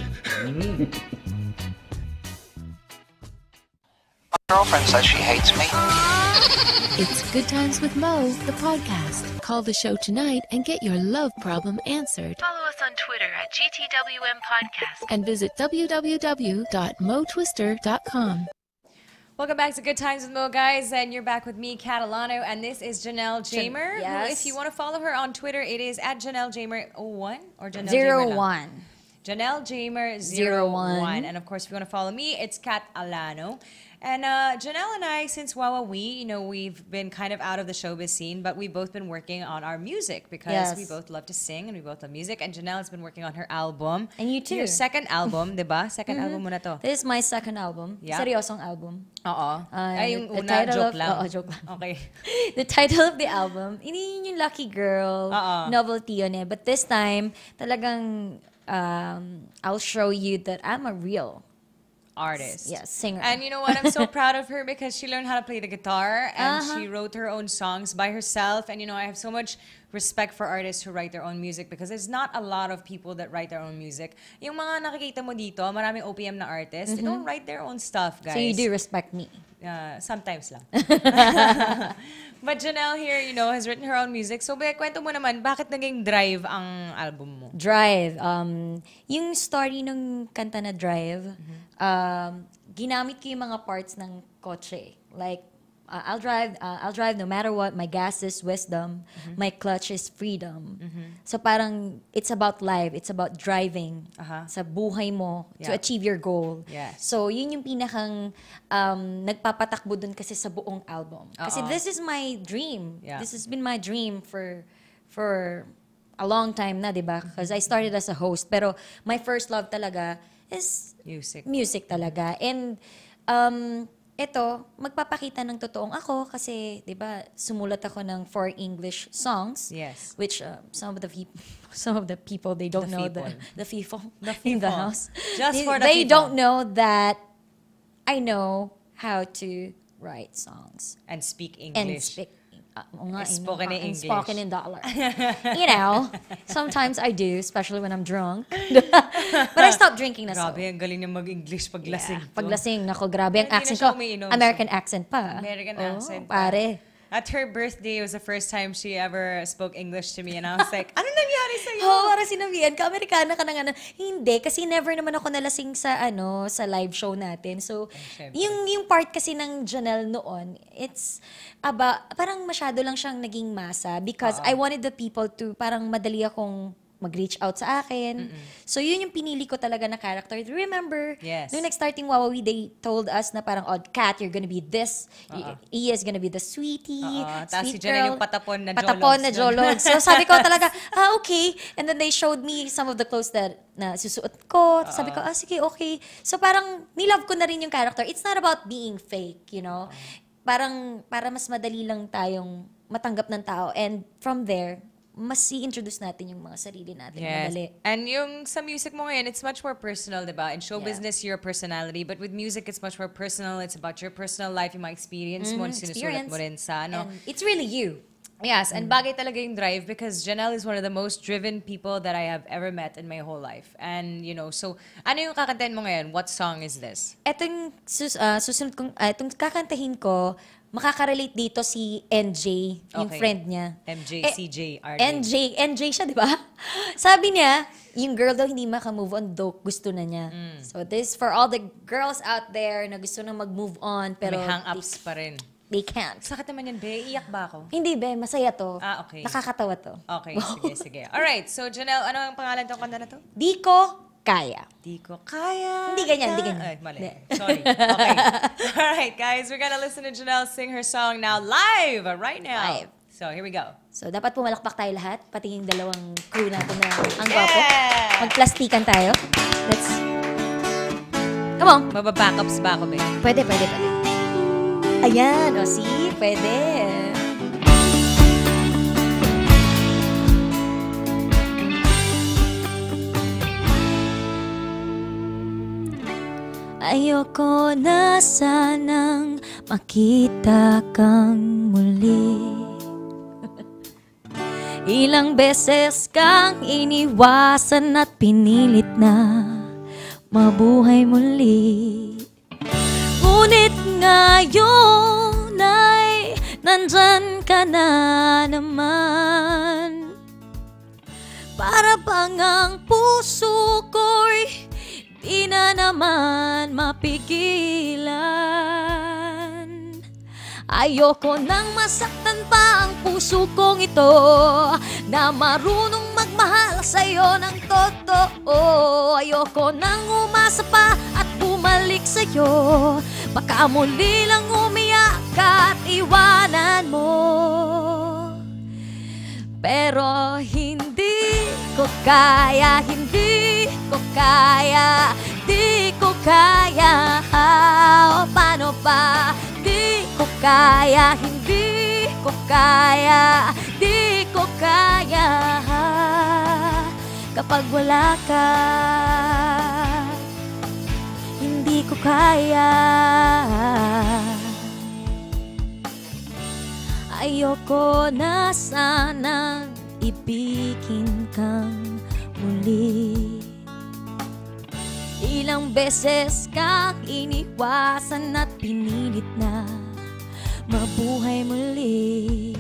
Girlfriend says she hates me. It's Good Times with Mo, the podcast. Call the show tonight and get your love problem answered. Follow us on Twitter at GTWM Podcast and visit www.motwister.com. Welcome back to Good Times with Mo, guys, and you're back with me, Kat Alano, and this is Janelle Jamer. Yes. If you want to follow her on Twitter, it is at Janelle Jamer01 or Janelle Jamer01. Janelle Jamer 01. And of course, if you want to follow me, it's Kat Alano. And Janelle and I, since Wowowee, you know, we've been kind of out of the showbiz scene, but we've both been working on our music because we both love to sing and we both love music. And Janelle has been working on her album. And you too. Your second album, di ba? Second album mo na to. This is my second album. Yeah. Seryosong album. Oo. Ay, yung una, joke lang. Oo, joke lang. Okay. The title of the album, yung Lucky Girl, novelty yun eh. But this time, talagang I'll show you that I'm a real artist. Yes, singer. And you know what? I'm so proud of her because she learned how to play the guitar and she wrote her own songs by herself. And you know, I have so much respect for artists who write their own music because there's not a lot of people that write their own music. Yung mga nakikita mo dito, maraming OPM na artists, they don't write their own stuff, guys. So you do respect me. Sometimes lang. But Janelle here, you know, has written her own music. So, kwento mo naman, bakit naging Drive ang album mo? Drive. Yung story ng kanta na Drive, ginamit ko yung mga parts ng kotse. Like, I'll drive no matter what. My gas is wisdom. My clutch is freedom. So parang, it's about life. It's about driving sa buhay mo to achieve your goal. Yes. So, yun yung pinakang nagpapatakbo dun kasi sa buong album. Kasi this is my dream. Yeah. This has been my dream for a long time na, diba? Because I started as a host. Pero my first love talaga is music talaga. And ito, magpapakita ng totoong ako kasi, di ba, sumulat ako ng 4 English songs, which some of the people they don't know the people in the house. They don't know that I know how to write songs and speak English and spoken in dollar. You know, sometimes I do, especially when I'm drunk. But I stopped drinking na so. Grabe, ang galing niya mag-English paglasing. Yeah. Paglasing, nako, grabe ang accent ko. American accent pa. American accent pa. Pare. At her birthday, it was the first time she ever spoke English to me. And I was like, ano nangyari sa'yo? Oo, parang sinabihan ka, Amerikana ka na nga na. Hindi, kasi never naman ako nalasing sa, sa live show natin. So, yung part kasi ng Janelle noon, it's about, parang masyado lang siyang naging masa because I wanted the people to, parang madali akong mag-reach out sa akin. So, yun yung pinili ko talaga na character. Remember, nung nag-starting Wowowee, they told us na parang, oh, Kat, you're gonna be this. Iya is gonna be the sweetie, sweet girl. Yung patapon na jologs. So, sabi ko talaga, okay. And then they showed me some of the clothes na susuot ko. Sabi ko, sige, okay. So, parang nilove ko na rin yung character. It's not about being fake, you know? Parang, para mas madali lang tayong matanggap ng tao. And from there, mas i-introduce natin yung mga sarili natin. Madali. And yung sa music mo ngayon, it's much more personal, diba? In show business, your personality. But with music, it's much more personal. It's about your personal life, yung mga experience mo, sinusulat mo rin sa, it's really you. Yes, and bagay talaga yung Drive because Janelle is one of the most driven people that I have ever met in my whole life. And, you know, so, ano yung kakantahin mo ngayon? What song is this? Itong susunod kong, itong kakantahin ko, makakarelate dito si NJ, yung friend niya. MJ, CJ, RJ. NJ siya, di ba? Sabi niya, yung girl daw hindi makamove on, daw gusto na niya. So this for all the girls out there na gusto na mag-move on, pero may hang-ups pa rin. They can't. Sakit naman yan, be. Iyak ba ako? Hindi, be. Masaya to. Okay. Nakakatawa to. Okay, sige. Alright, so Janelle, ano ang pangalan tong kanta na to? Diko Kaya. Diko Kaya. Hindi ganyan, hindi ganyan. Ay, mali. Sorry. Okay. Alright, guys, we're gonna listen to Janelle sing her song now live, right now. Live. So, here we go. So, dapat pumalakpak tayo lahat, pati yung dalawang crew natin na ang gwapo. Magplastikan tayo. Let's... Come on. Mababackups ba ako, be? Pwede. Ayan, o si, pwede. Ayoko na sanang makita kang muli. Ilang beses kang iniwasan at pinilit na mabuhay muli. Ngunit ngayon ay nandyan ka na naman. Para bang ang puso ko'y di na naman mapigilan. Ayoko nang masaktan pa ang puso kong ito, na marunong magmahal sa sa'yo ng totoo. Ayoko nang umasa pa at bumalik sa'yo. Baka muli lang umiyak at iwanan mo. Pero hindi ko kaya, hindi ko kaya, di ko kaya. O paano ba? Di ko kaya, hindi ko kaya, di ko kaya. Kapag wala ka, hindi ko kaya. Ayoko na sanang ibigin kang muli. Ilang beses kang iniwasan at pinilit na mabuhay muli.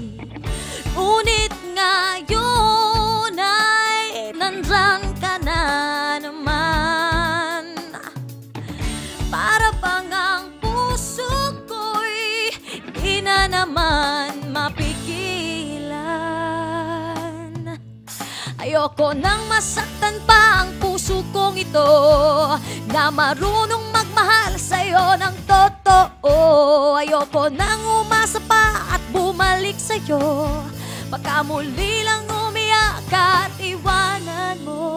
Ngunit ngayon ay nandyan ka na naman. Para bang ang puso ko'y di na naman mapigilan. Ayoko nang masaktan pa ang puso kong ito, na marunong magmahal sa'yo ng totoo. Ayoko nang umasa pa at bumalik sa'yo. Baka muli lang umiyak at iwanan mo.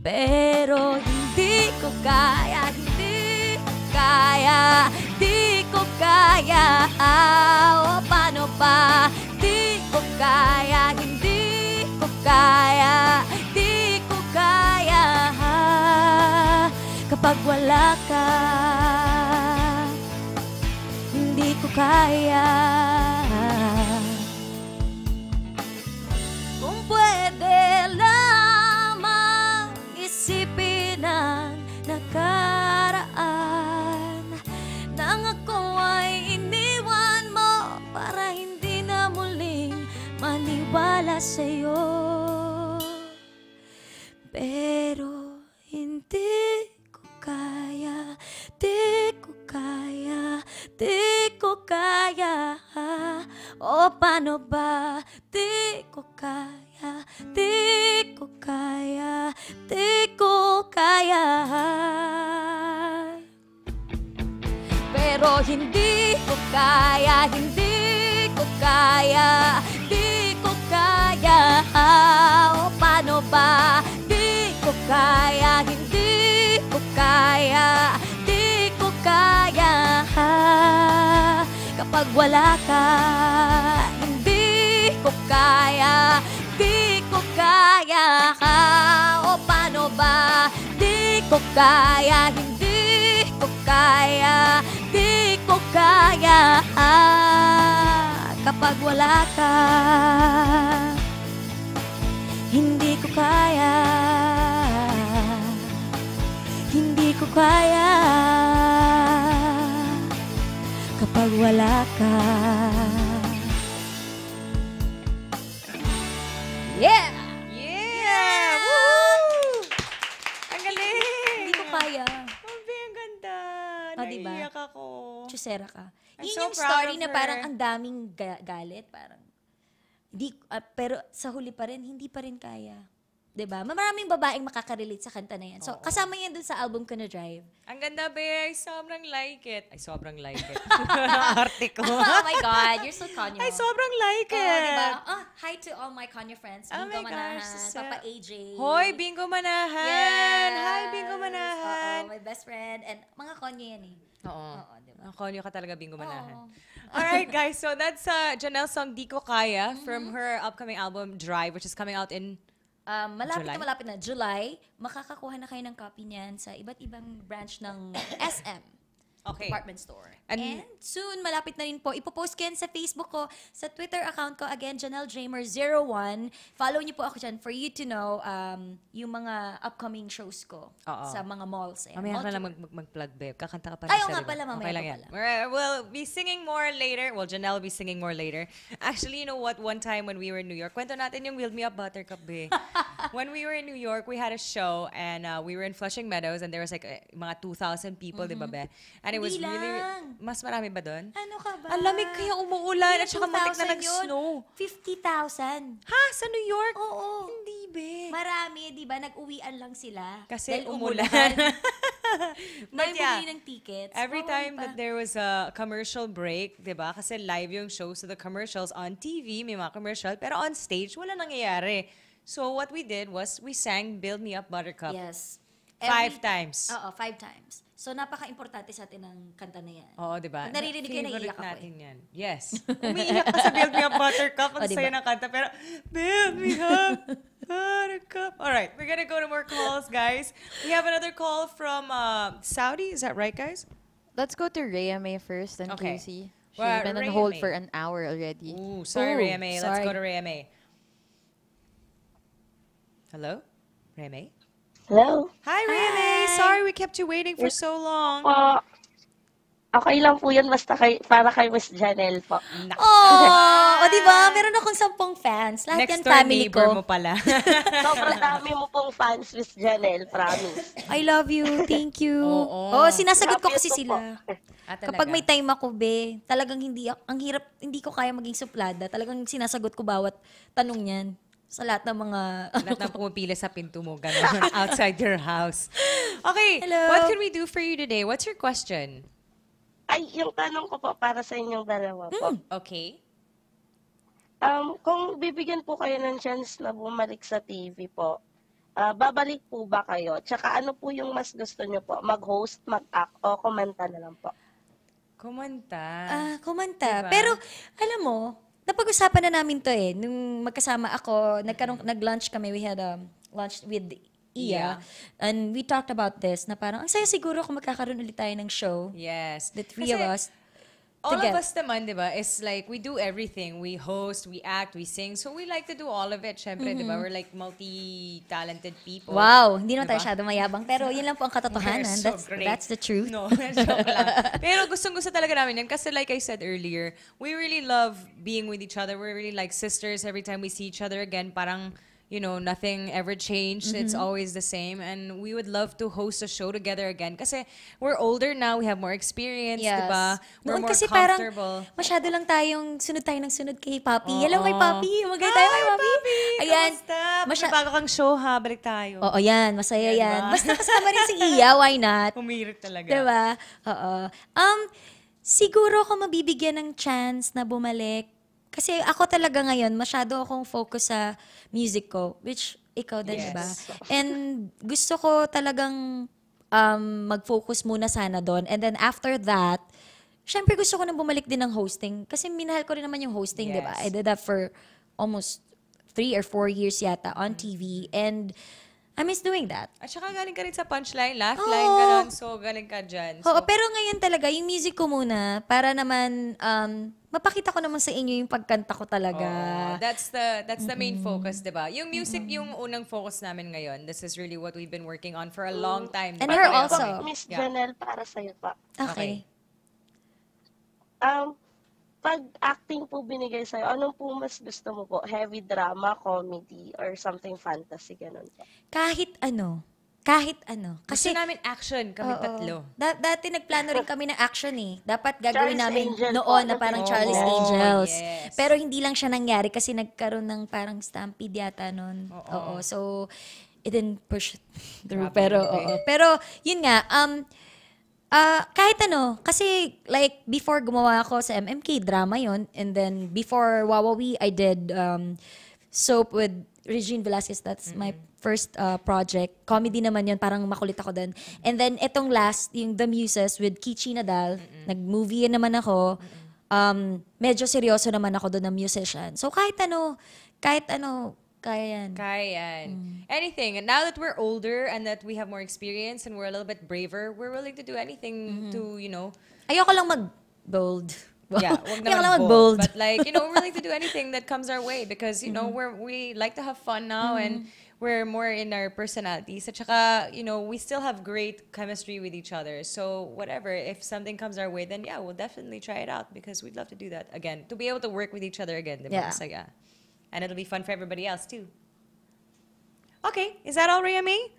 Pero hindi ko kaya, hindi ko kaya, di ko kaya. O paano ba? Di ko kaya, hindi ko kaya, di ko kaya. Kapag wala ka, hindi ko kaya. Kung pwede lamang isipin ang nakaraan, nang ako ay iniwan mo para hindi na muling maniwala sa'yo. Pero hindi ko kaya, di ko kaya, di ko kaya. O paano ba? Di ko kaya, di ko kaya, di ko kaya. Pero hindi ko kaya, hindi ko kaya, di ko kaya. O paano ba? Di ko kaya, hindi ko kaya, di ko kaya. Kapag wala ka, hindi ko kaya, di ko kaya. O paano ba? Di ko kaya, hindi ko kaya, di ko kaya. Kapag wala ka, hindi ko kaya, hindi ko kaya. Kapag wala ka. Yeah! Yeah! Woo! Ang galing! Hindi ko kaya. Mabi, ang ganda. Diba? Naiiyak ako. Chusera ka. Yun so yung story na parang ang daming galit. Parang, di, pero sa huli pa rin, hindi pa rin kaya. Diba? Maraming babaeng makakarelate sa kanta na yan. So, kasama yan dun sa album ko na Drive. Ang ganda, bae. I sobrang like it. Ay, sobrang like it. Arte ko. Oh my God. You're so Konyo. Ay, sobrang like it. Diba? Oh, hi to all my Konyo friends. Bingo Manahan. Papa AJ. Hoy, Bingo Manahan. Yes. Hi, Bingo Manahan. Oo, my best friend. And mga Konyo yan eh. Oo. Ang Konyo ka talaga, Bingo Manahan. Alright, guys. So, that's Janelle's song, Diko Kaya, from her upcoming album, Drive, which is coming out in... malapit na July, makakakuha na kayo ng copy niyan sa iba't ibang branch ng SM department store. And soon, malapit na rin po. Ipopost ko yan sa Facebook ko, sa Twitter account ko, again, Janelle Jamer 01. Follow niyo po ako dyan for you to know yung mga upcoming shows ko sa mga malls. Mamaya ka na lang mag-plug, babe. Kakanta ka pa. Ayaw nga pala, mamaya ka pala. We'll be singing more later. Well, Janelle will be singing more later. Actually, you know what? One time when we were in New York, kwento natin yung Build Me Up Buttercup, babe. When we were in New York, we had a show and we were in Flushing Meadows and there was like mga 2,000 people, di ba, Be? And it was really... Mas marami ba doon? Ano ka ba? Alamig kaya umuulan at saka matik na nag-snow. 50,000. Ha? Sa New York? Oo. Hindi, Be. Marami, di ba? Nag-uwian lang sila. Kasi umulan. But yeah, every time that there was a commercial break, di ba? Kasi live yung show, so the commercials on TV, may mga commercial, pero on stage, wala nangyayari. So what we did was, we sang Build Me Up Buttercup. Yes. Five times. Oo, 5 times. So napaka-importante sa atin ang kanta na yan. Oo, diba? Naririnig ko yung naiiyak ako eh. Yes. Umiiyak ka sa Build Me Up Buttercup. Ang sayo ng kanta, pero Build Me Up Buttercup. Alright, we're gonna go to more calls, guys. We have another call from Saudi. Is that right, guys? Let's go to Rhea May first, then Casey. She's been on hold for an hour already. Ooh, sorry Rhea May. Let's go to Rhea May. Hello? Rhea May? Hello? Hi, Rene! Sorry we kept you waiting for so long. Okay lang po yun, basta para kay Miss Janelle po. Oh, o diba? Meron akong 10 fans. Lahat yan family ko. Next door neighbor mo pala. Sobrang dami mo pong fans, Miss Janelle, promise. I love you, thank you. Oo, sinasagot ko kasi sila. Kapag may time ako, Be, talagang hindi ako, ang hirap, hindi ko kaya maging suplada. Talagang sinasagot ko bawat tanong niyan. Sa lahat ng mga... lahat ng pumipila sa pinto mo, gano'n, outside your house. Okay, hello. What can we do for you today? What's your question? Ay, yung tanong ko po para sa inyong dalawa po. Okay. Kung bibigyan po kayo ng chance na bumalik sa TV po, babalik po ba kayo? Tsaka ano po yung mas gusto nyo po? Mag-host, mag-act, o kumanta na lang po? Kumanta? Kumanta. Diba? Pero, alam mo... Napag-usapan na namin to eh. Nung magkasama ako, nag-lunch kami. We had lunch with Iya. And we talked about this na parang, ang saya siguro kung magkakaroon ulit tayo ng show. Yes. The three of us. All of us naman, di ba? It's like, we do everything. We host, we act, we sing. So we like to do all of it, syempre, di ba? We're like multi-talented people. Wow! Hindi naman tayo masyado mayabang. Pero yun lang po ang katotohanan. That's the truth. No, joke lang. Pero gustong-gusto talaga namin yan. Kasi like I said earlier, we really love being with each other. We're really like sisters. Every time we see each other again, parang, you know, nothing ever changed. It's always the same. And we would love to host a show together again. Kasi we're older now. We have more experience, diba? We're more comfortable. Kasi parang masyado lang tayong sunod tayo ng sunod kay Papi. Hello kay Papi. Magay tayo kay Papi. Ayan. May bago kang show ha. Balik tayo. Oo, yan. Masaya yan. Basta kasama rin si Iya. Why not? Humirit talaga. Diba? Oo. Siguro ko mabibigyan ng chance na bumalik. Kasi ako talaga ngayon, masyado akong focus sa music ko, which ikaw din, diba? And gusto ko talagang mag-focus muna sana doon. And then after that, syempre gusto ko nang bumalik din ng hosting. Kasi minahal ko rin naman yung hosting, diba? I did that for almost 3 or 4 years yata on TV. And I miss doing that. At saka galing ka rin sa punchline, laugh line ka lang, so galing ka dyan. Oo, pero ngayon talaga, yung music ko muna, para naman, mapakita ko naman sa inyo yung pagkanta ko talaga. That's the main focus, diba? Yung music, yung unang focus namin ngayon, this is really what we've been working on for a long time. And her also. Miss Janelle, para sa'yo pa. Okay. Pag acting po binigay sa'yo, anong po mas gusto mo po? Heavy drama, comedy, or something fantasy, ganun po? Kahit ano. Kahit ano. Kasi gusto namin action, kami tatlo. Dati nagplano rin kami ng action eh. Dapat gagawin namin noon na parang Charlie's Angels. Pero hindi lang siya nangyari kasi nagkaroon ng parang stampede yata noon. Oo. So, it didn't push through. Pero, yun nga, kahit ano, kasi like before gumawa ako sa MMK, drama yon, and then before Wowowee, I did soap with Regine Velasquez, that's my first project. Comedy naman yon, parang makulit ako dun. And then etong last, yung The Muses with Kichi Nadal, nag-movie naman ako, medyo seryoso naman ako dun na musician. So kahit ano, Kaya yan. Anything. And now that we're older and that we have more experience and we're a little bit braver, we're willing to do anything to, you know... Ayoko lang mag-bold. Yeah, wag naman bold. But like, you know, we're willing to do anything that comes our way because, you know, we like to have fun now and we're more in our personalities. At saka, you know, we still have great chemistry with each other. So whatever, if something comes our way, then yeah, we'll definitely try it out because we'd love to do that again. To be able to work with each other again. Diba? Yeah. So, yeah. And it'll be fun for everybody else, too. Okay. Is that all, Rhea May?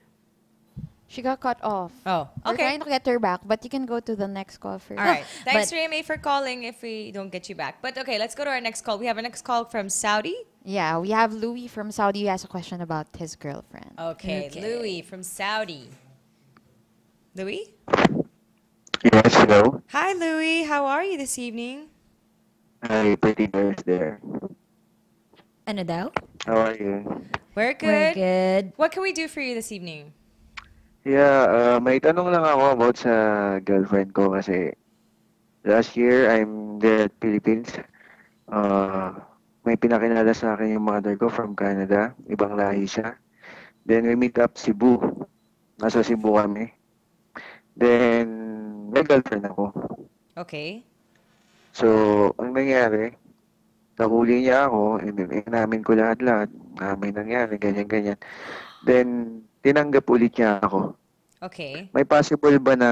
She got cut off. Oh, okay. We're trying to get her back, but you can go to the next call first. All right. Thanks, Rhea May, for calling if we don't get you back. But okay, let's go to our next call. We have a next call from Saudi. Yeah, we have Louis from Saudi who asked a question about his girlfriend. Okay. Louis from Saudi. Louis? Yes, hello. Hi, Louis. How are you this evening? Hi, pretty girls there. Ano daw? How are you? We're good. We're good. What can we do for you this evening? Yeah, may tanong lang ako about sa girlfriend ko kasi last year I'm there at Philippines. May pinakilala sa akin yung mother ko from Canada. Ibang lahi siya. Then we meet up Cebu. Nasa Cebu kami. Then may girlfriend ako. Okay. So, ang nangyari, nakuli niya ako, inamin ko lahat-lahat. May nangyari, ganyan-ganyan. Then, tinanggap ulit niya ako. Okay. May possible ba na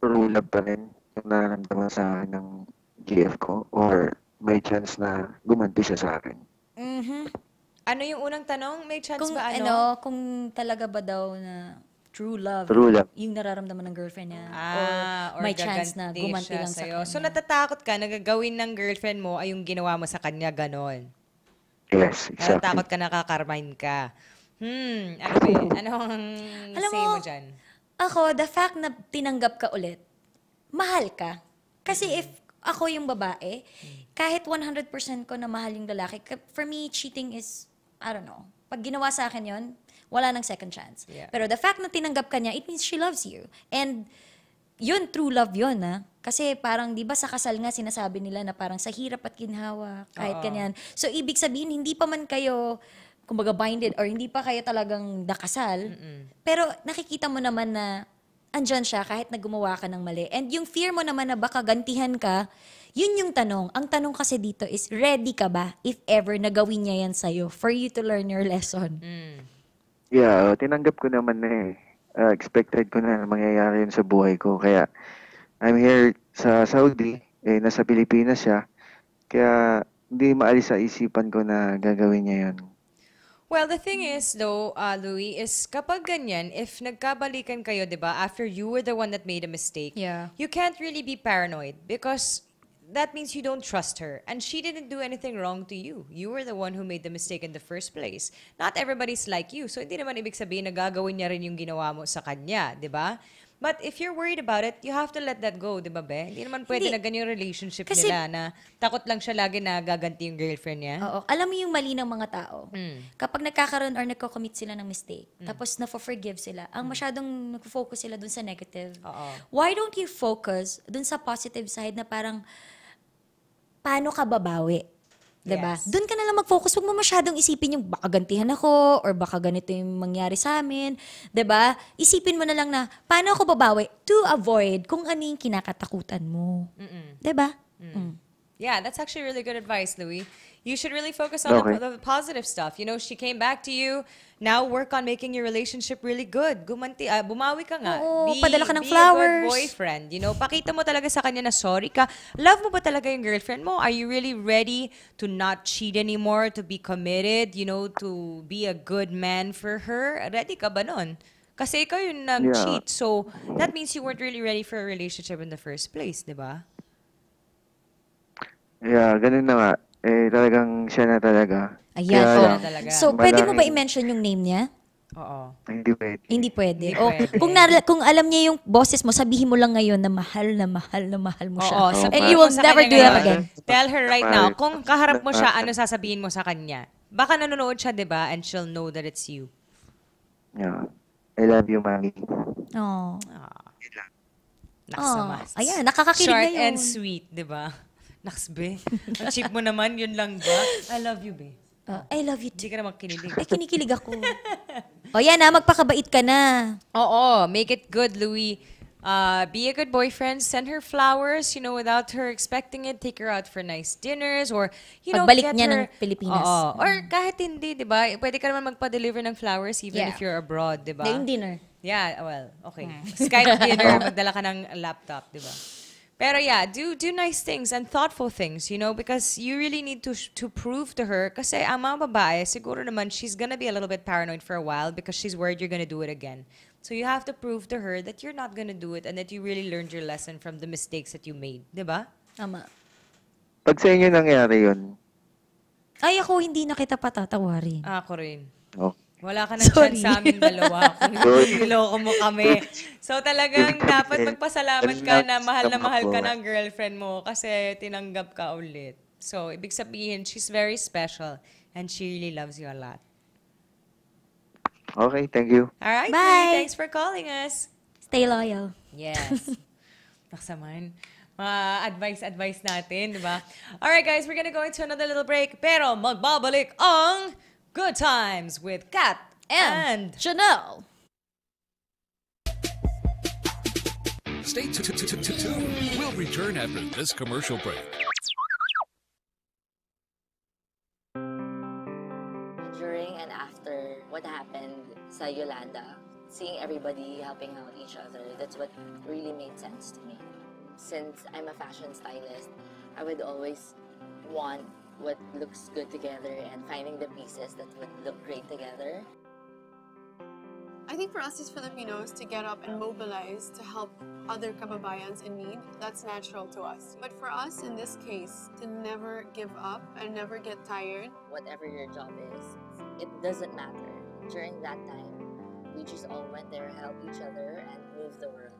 rulab pa rin yung nararamdaman sa akin ng GF ko? Or may chance na gumanti siya sa akin? Mm-hmm. Ano yung unang tanong? May chance kung, ba ano? Kung talaga ba daw na true love, yung nararamdaman ng girlfriend niya? Ah, or may chance na gumanti lang sa kanya. So natatakot ka, nagagawin ng girlfriend mo ay yung ginawa mo sa kanya, ganon? Yes, exactly. Natatakot ka, nakakarmine ka. Anong say mo dyan? Ako, the fact na tinanggap ka ulit, mahal ka. Kasi if ako yung babae, kahit 100% ko na mahal yung lalaki, for me, cheating is, I don't know, pag ginawa sa akin yun, wala nang second chance. Yeah. Pero the fact na tinanggap ka niya, it means she loves you. And yun, true love yun, ha? Kasi parang, di ba sa kasal nga, sinasabi nila na parang sa hirap at ginhawa, kahit ganyan. So, ibig sabihin, hindi pa man kayo kumbaga binded or hindi pa kayo talagang nakasal, pero nakikita mo naman na andyan siya kahit na gumawa ka ng mali. And yung fear mo naman na baka gantihan ka, yun yung tanong. Ang tanong kasi dito is, ready ka ba if ever nagawin niya yan sa'yo for you to learn your lesson? Yeah, tinanggap ko naman na eh. Expected ko na mangyayari yun sa buhay ko. Kaya I'm here sa Saudi, eh, nasa Pilipinas siya, kaya hindi maalis sa isipan ko na gagawin niya yun. Well, the thing is, though, Louis, is kapag ganyan, if nagkabalikan kayo, di ba, after you were the one that made a mistake, you can't really be paranoid because that means you don't trust her. And she didn't do anything wrong to you. You were the one who made the mistake in the first place. Not everybody's like you. So, hindi naman ibig sabihin na gagawin niya rin yung ginawa mo sa kanya, di ba? But if you're worried about it, you have to let that go, di ba, Be? Hindi naman pwede na ganyan yung relationship kasi, nila na takot lang siya lagi na gaganti yung girlfriend niya. Oo. Alam mo yung mali ng mga tao. Kapag nagkakaroon or nagko-commit sila ng mistake, tapos na-forgive sila, ang masyadong nag-focus sila dun sa negative. Why don't you focus dun sa positive side na parang, paano ka babawi? Diba? Doon ka na lang mag-focus. Huwag mo masyadong isipin yung baka gantihan ako or baka ganito yung mangyari sa amin. Diba? Isipin mo na lang na paano ako babawi to avoid kung ano yung kinakatakutan mo. Diba? Yeah, that's actually really good advice, Louis. You should really focus on the positive stuff. You know, she came back to you. Now work on making your relationship really good. Gumanti, bumawi ka nga. Oo, padala ka ng flowers. Be a good boyfriend. You know, pakita mo talaga sa kanya na sorry ka. Love mo ba talaga yung girlfriend mo? Are you really ready to not cheat anymore, to be committed, you know, to be a good man for her? Ready ka ba nun? Kasi ikaw yung nag-cheat. So, that means you weren't really ready for a relationship in the first place, di ba? Yeah, ganun na nga. Eh, talagang siya na talaga. Ayan. So, pwede mo ba i-mention yung name niya? Oo. Hindi pwede. Hindi pwede. Hindi pwede. Kung alam niya yung boses mo, sabihin mo lang ngayon na mahal mo siya. And you will never do that again. Tell her right now, kung kaharap mo siya, ano sasabihin mo sa kanya? Baka nanonood siya, di ba? And she'll know that it's you. Yeah. I love you, Mami. Oh. Naksamas. Ayan, nakakakilig na yun. Short and sweet, di ba? Naks, be. Ang cheap mo naman, yun lang ba? I love you, be. I love you too. Hindi ka naman kinilig. Ay, kinikilig ako. O yan na, magpakabait ka na. Oo, make it good, Louis. Be a good boyfriend. Send her flowers, you know, without her expecting it. Take her out for nice dinners or, you know, get her... Pagbalik niya ng Pilipinas. Oo, or kahit hindi, di ba? Pwede ka naman magpa-deliver ng flowers even if you're abroad, di ba? Yung dinner. Yeah, well, okay. Skype dinner, magdala ka ng laptop, di ba? Pero yeah, do nice things and thoughtful things, you know, because you really need to prove to her. Kasi ang mga babae, siguro naman, she's gonna be a little bit paranoid for a while because she's worried you're gonna do it again. So you have to prove to her that you're not gonna do it and that you really learned your lesson from the mistakes that you made. Diba? Tama. Pag sa inyo nangyari yun? Ay, ako hindi na kita patatawarin. Ako rin. Okay. Wala ka ng chance sa amin dalawa kung niloko mo kami. So talagang dapat magpasalamat ka na mahal ka ng girlfriend mo kasi tinanggap ka ulit. So ibig sabihin, she's very special and she really loves you a lot. Okay, thank you. Alright, bye. Thanks for calling us. Stay loyal. Yes. Naksaman. Advice natin, di ba? Alright guys, we're gonna go into another little break pero magbabalik ang... Good Times with Kat and Janelle. Stay tuned. We'll return after this commercial break. During and after what happened sa Yolanda, seeing everybody helping out each other, that's what really made sense to me. Since I'm a fashion stylist, I would always want what looks good together and finding the pieces that would look great together. I think for us as Filipinos to get up and mobilize to help other kababayans in need, that's natural to us. But for us in this case, to never give up and never get tired. Whatever your job is, it doesn't matter. During that time, we just all went there, helped each other and moved the world.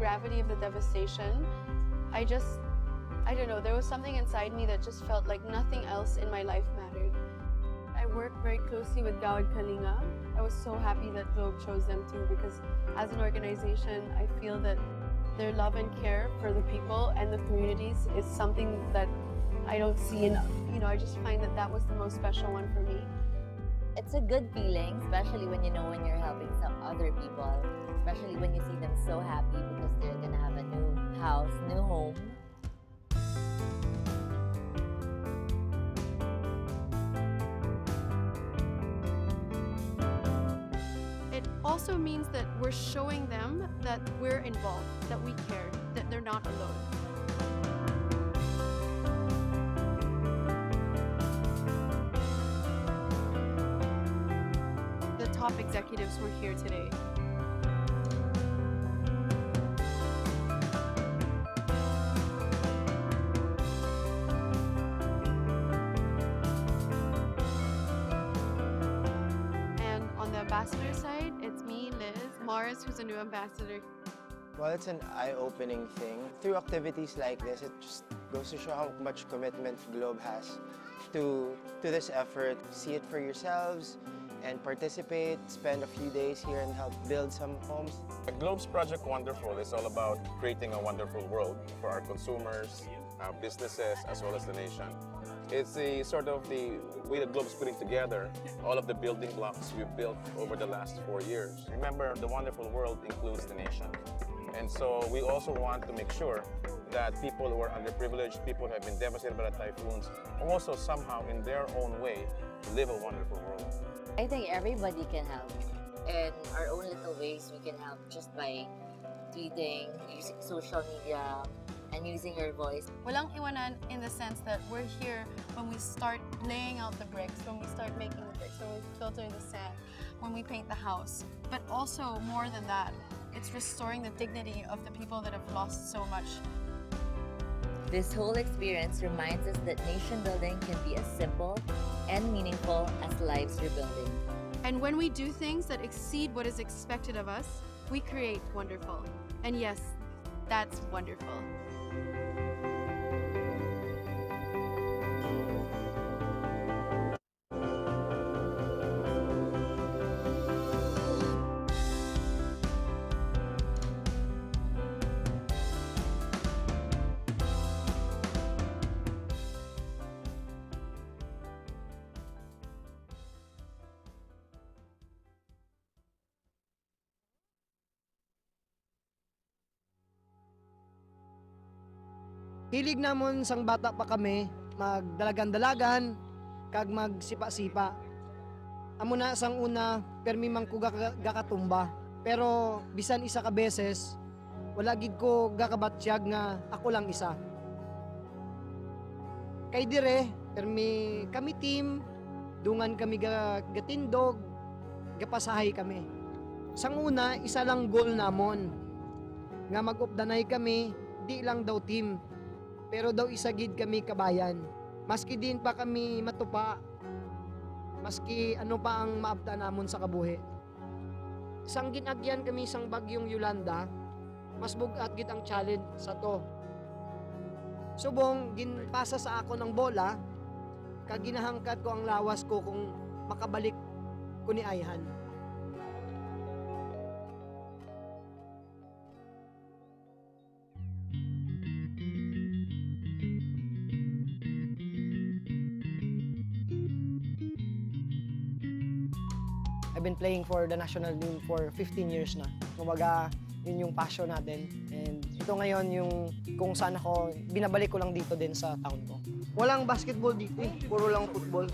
Gravity of the devastation, I don't know, there was something inside me that just felt like nothing else in my life mattered. I worked very closely with Gawad Kalinga. I was so happy that Globe chose them too because as an organization, I feel that their love and care for the people and the communities is something that I don't see enough. You know, I just find that that was the most special one for me. It's a good feeling, especially when you know when you're helping some other people, especially when you see them so happy because they're gonna have a new house, new home. It also means that we're showing them that we're involved, that we care, that they're not alone. Top executives were here today. And on the ambassador side, it's me, Liz, Morris, who's a new ambassador. Well, it's an eye-opening thing. Through activities like this, it just goes to show how much commitment Globe has to this effort. See it for yourselves and participate, spend a few days here and help build some homes. The Globe's Project Wonderful is all about creating a wonderful world for our consumers, our businesses, as well as the nation. It's the sort of the way the Globe's putting together all of the building blocks we've built over the last 4 years. Remember, the wonderful world includes the nation. And so we also want to make sure that people who are underprivileged, people who have been devastated by the typhoons, also somehow in their own way live a wonderful world. I think everybody can help. In our own little ways, we can help just by tweeting, using social media, and using your voice. Walang iwanan in the sense that we're here when we start laying out the bricks, when we start making the bricks, when we filter the sand, when we paint the house. But also, more than that, it's restoring the dignity of the people that have lost so much. This whole experience reminds us that nation building can be as simple and meaningful as lives you're building. And when we do things that exceed what is expected of us, we create wonderful. And yes, that's wonderful. Hilig namon sang bata pa kami, magdalagan-dalagan, kag magsipa-sipa. Amo na sang una, permi mang ko gakatumba. Pero bisan isa ka beses, wala gid ko gakabatsyag nga ako lang isa. Kay dire, permi kami team, dungan kami gatindog, gapasahay kami. Sang una, isa lang goal namon. Nga mag-updanay kami, di lang daw team. Pero daw isagid kami kabayan. Maski din pa kami matupa. Maski ano pa ang maabta namon sa kabuhi. Sang ginagyan kami sang bagyong Yolanda, mas bugat git ang challenge sa to. Subong, ginpasa sa ako ng bola, kaginahangkad ko ang lawas ko kung makabalik ko ni Ayhan. I've been playing for the national team for 15 years na. Kumbaga, yun yung passion natin. And ito ngayon yung kung saan ako, binabalik ko lang dito din sa town ko. Walang basketball dito, puro lang football.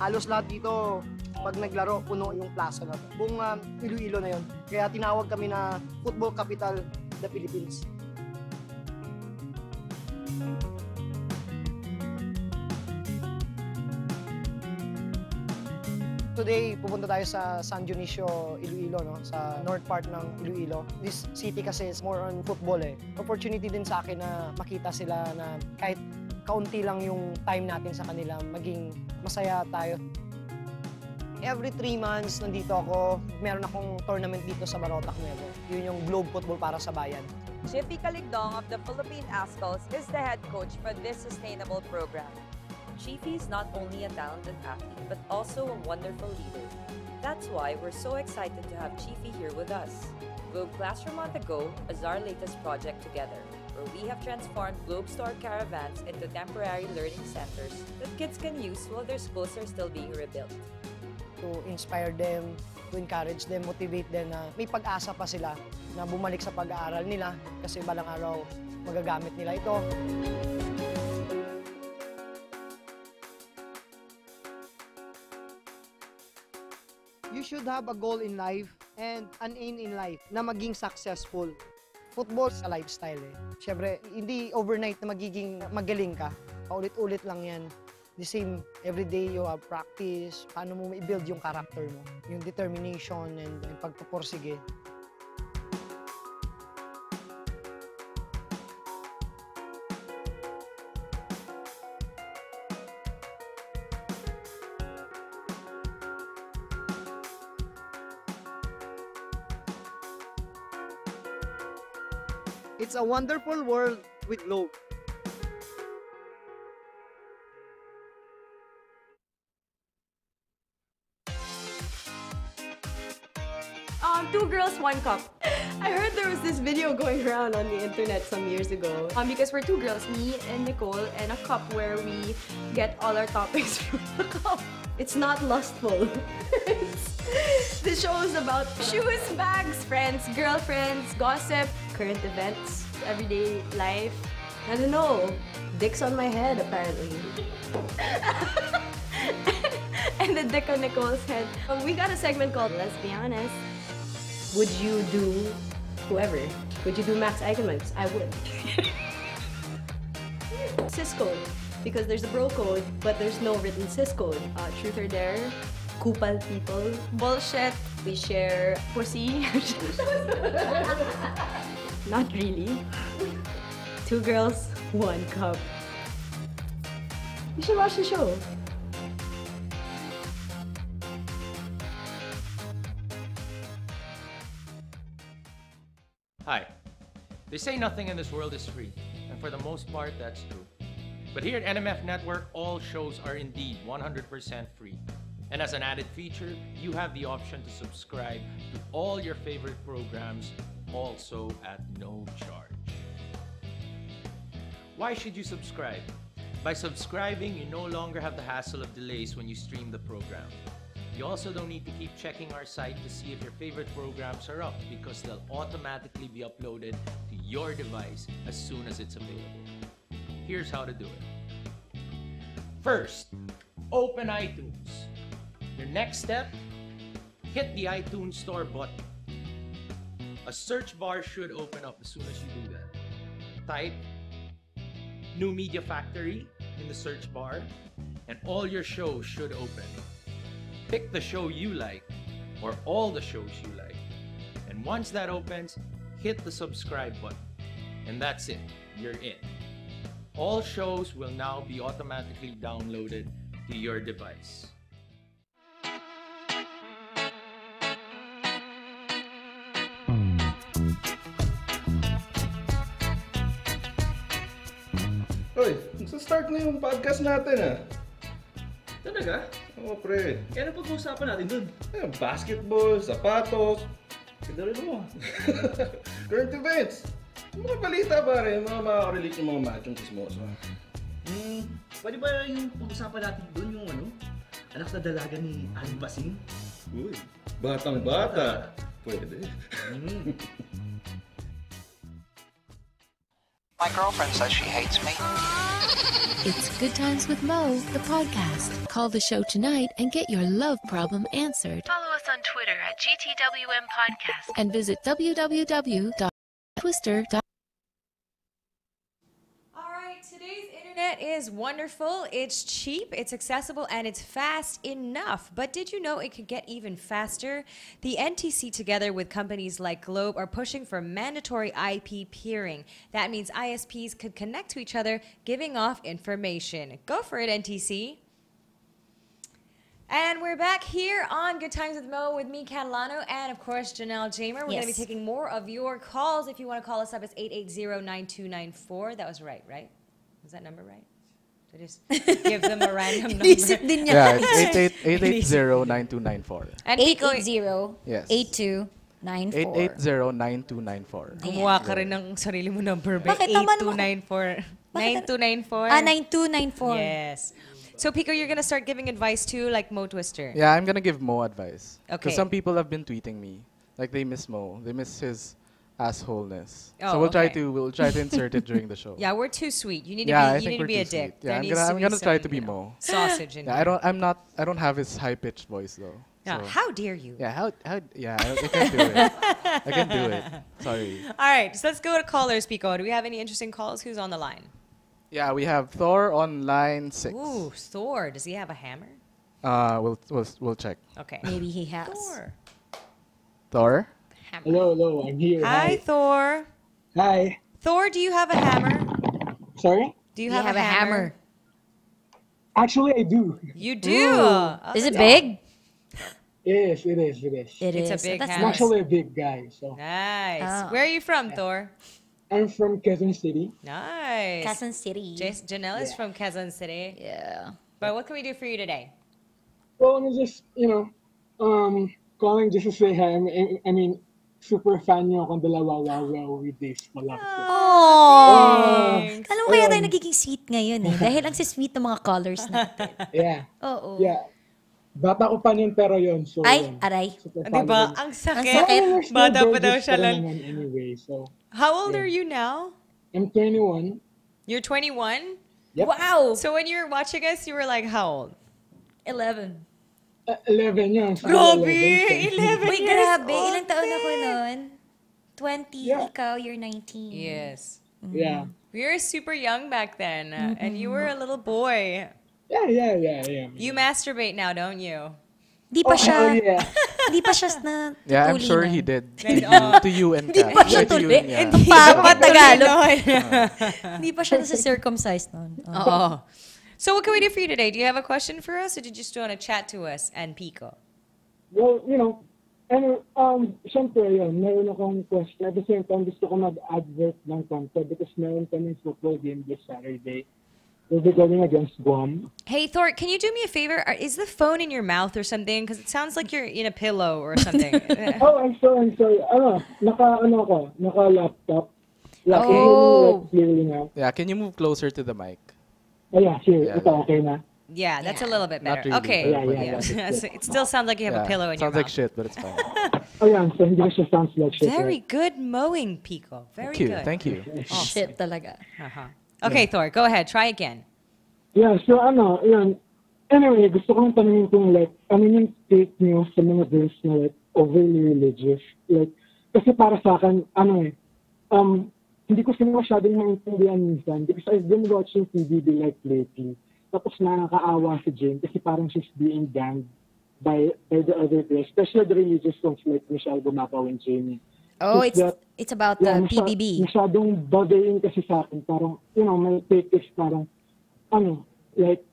Halos lahat dito, pag naglaro, puno yung plaza na. Buong Iloilo na yun. Kaya tinawag kami na Football Capital of the Philippines. Today, pupunta tayo sa San Dionisio, Iloilo, no? Sa north part ng Iloilo. This city kasi is more on football eh. Opportunity din sa akin na makita sila na kahit kaunti lang yung time natin sa kanila, maging masaya tayo. Every 3 months, nandito ako, meron akong tournament dito sa Barotac Nuevo. Yun yung Globe Football para sa bayan. Chieffy Caligdong of the Philippine Azkals is the head coach for this sustainable program. Chieffy is not only a talented athlete, but also a wonderful leader. That's why we're so excited to have Chieffy here with us. Globe Classroom on the Go is our latest project together, where we have transformed Globe Store caravans into temporary learning centers that kids can use while their schools are still being rebuilt. To inspire them, to encourage them, motivate them na may pag-asa pa sila na bumalik sa pag-aaral nila kasi balang araw magagamit nila ito. You should have a goal in life and an aim in life na maging successful. Football is a lifestyle eh. Siyempre, hindi overnight na magiging magaling ka. Paulit-ulit lang yan. The same, every day you have practice. Paano mo i-build yung character mo? Yung determination and pagpuporsige. It's a wonderful world with Globe. Two girls, one cup. I heard there was this video going around on the internet some years ago. Because we're two girls, me and Nicole, and a cup where we get all our toppings from the cup. It's not lustful. The show is about shoes, bags, friends, girlfriends, gossip, current events, everyday life. I don't know. Dick's on my head, apparently. And the dick on Nicole's head. We got a segment called Let's Be Honest. Would you do whoever? Would you do Max Eichenmans? I would. Sis code. Because there's a bro code, but there's no written sis code. Truth or dare. Kupal people. Bullshit. We share pussy. Not really. Two girls, one cup. You should watch the show. Hi. They say nothing in this world is free, and for the most part, that's true. But here at NMF Network, all shows are indeed 100% free. And as an added feature, you have the option to subscribe to all your favorite programs, also at no charge. Why should you subscribe? By subscribing, you no longer have the hassle of delays when you stream the program. You also don't need to keep checking our site to see if your favorite programs are up, because they'll automatically be uploaded to your device as soon as it's available. Here's how to do it. First, open iTunes. Your next step, hit the iTunes Store button. A search bar should open up as soon as you do that. Type New Media Factory in the search bar, and all your shows should open. Pick the show you like, or all the shows you like. And once that opens, hit the subscribe button. And that's it, you're in. All shows will now be automatically downloaded to your device. Uy, nagsa-start na yung podcast natin ah. Talaga? Oo, pre. Kaya ano pag-uusapan natin dun? Ayun, basketball, sapatos. Sigurado mo. Current events. Yung mga balita pare, mga makakarelate yung mga machong sismoso. Pwede ba yung pag-uusapan natin dun yung ano? Anak na dalaga ni Aling Basing? Uy, batang-bata. Pwede. My girlfriend says she hates me. It's Good Times with Mo, the podcast. Call the show tonight and get your love problem answered. Follow us on Twitter at GTWM Podcast and visit www.twister.com. Today's internet is wonderful, it's cheap, it's accessible, and it's fast enough. But did you know it could get even faster? The NTC, together with companies like Globe, are pushing for mandatory IP peering. That means ISPs could connect to each other, giving off information. Go for it, NTC. And we're back here on Good Times with Mo with me, Kat Alano, and of course, Janelle Jamer. We're going to be taking more of your calls. If you want to call us up, it's 880-9294. That was right? Is that number right? So just give them a random number. Yeah, it's 880-9294. And 880-8294. 880-9294. Gumawa ka rin ng sarili mo number ba? 8294. 9294? 9294. Yes. So, Pico, you're going to start giving advice too, like Mo Twister. Yeah, I'm going to give Mo advice. Okay. Because some people have been tweeting me. Like, they miss Mo. They miss his assholeness. Oh, so we'll try to insert it during the show. Yeah, we're too sweet. You need to be a dick. Yeah, I'm gonna try to be Mo. Sausage. Yeah, I don't have his high pitched voice though. No, so. How dare you? Yeah, I can do it. I can do it. Sorry. All right, so let's go to callers, Pico. Do we have any interesting calls? Who's on the line? Yeah, we have Thor on line 6. Ooh, Thor. Does he have a hammer? We'll check. Okay. Maybe he has. Thor. Hello, I'm here. Hi, Thor. Hi. Thor, do you have a hammer? Sorry? Do you have a hammer? Actually, I do. You do? Oh, is it big? Yes, it is. It's a big hammer. I'm actually a big guy. So. Nice. Oh. Where are you from, Thor? I'm from Quezon City. Nice. Quezon City. Janelle is from Quezon City. Yeah. But what can we do for you today? Well, I'm just, calling just to say hi. I mean, super fan niyo akong dalawa Wowowee days pa lang. Aww! Alam mo kaya tayo nagiging sweet ngayon eh. Dahil ang sweet ng mga callers natin. Yeah. Oo. Yeah. Bata ko pa niyan pero yun. So, ay, aray. Diba? Ang sakit. Bata pa daw siya lang. Anyway, so, how old are you now? I'm 21. You're 21? Yep. Wow! So when you were watching us, you were like how old? 11. 11 years. Grabe! 11 years. Uy, grabe. Old. Ilang taon ako nun? 20. Yeah. Ikaw, you're 19. Yes. Mm-hmm. Yeah. We were super young back then. Mm-hmm. And you were a little boy. Yeah. You masturbate now, don't you? Di pa siya na yeah, I'm sure he did. To you and Kat. Di pa siya tuloy. Di pa siya nasa-circumcised nun. Oo. So what can we do for you today? Do you have a question for us, or did you just want to chat to us and Pico? Well, syempre yun, meron akong question. At the same time, gusto ko mag-advert ng Tampa because meron kami football game this Saturday. We'll be going against Guam. Hey, Thor, can you do me a favor? Is the phone in your mouth or something? Because it sounds like you're in a pillow or something. Oh, I'm sorry. Naka-laptop. Oh. Yeah, can you move closer to the mic? Oh, yeah, sure. Yeah, it's okay now. Yeah, that's a little bit better. Really, okay. Yeah. So it still sounds like you have a pillow in your mouth. Sounds like shit, but it's fine. Oh, yeah, it sounds like shit. Very good mowing, Pico. Very good. Thank you. Awesome. Shit talaga. Okay, yeah. Thor, go ahead. Try again. Yeah, so ano, yun. Anyway, gusto kong tanongin kung like, ano yung take nyo sa mga bills na like, overly religious? Like, kasi para sa akin, ano eh, hindi ko sila masyadong maintindihan minsan because I've been watching PBB like lately. Tapos nakakaawa si Jane kasi parang she's being damned by the other players, especially the religious conflict ni Michelle Gumapaw and Jamie. Oh, it's about the PBB. Masyadong bothering kasi sa akin. Parang, you know, my take is parang, ano, like,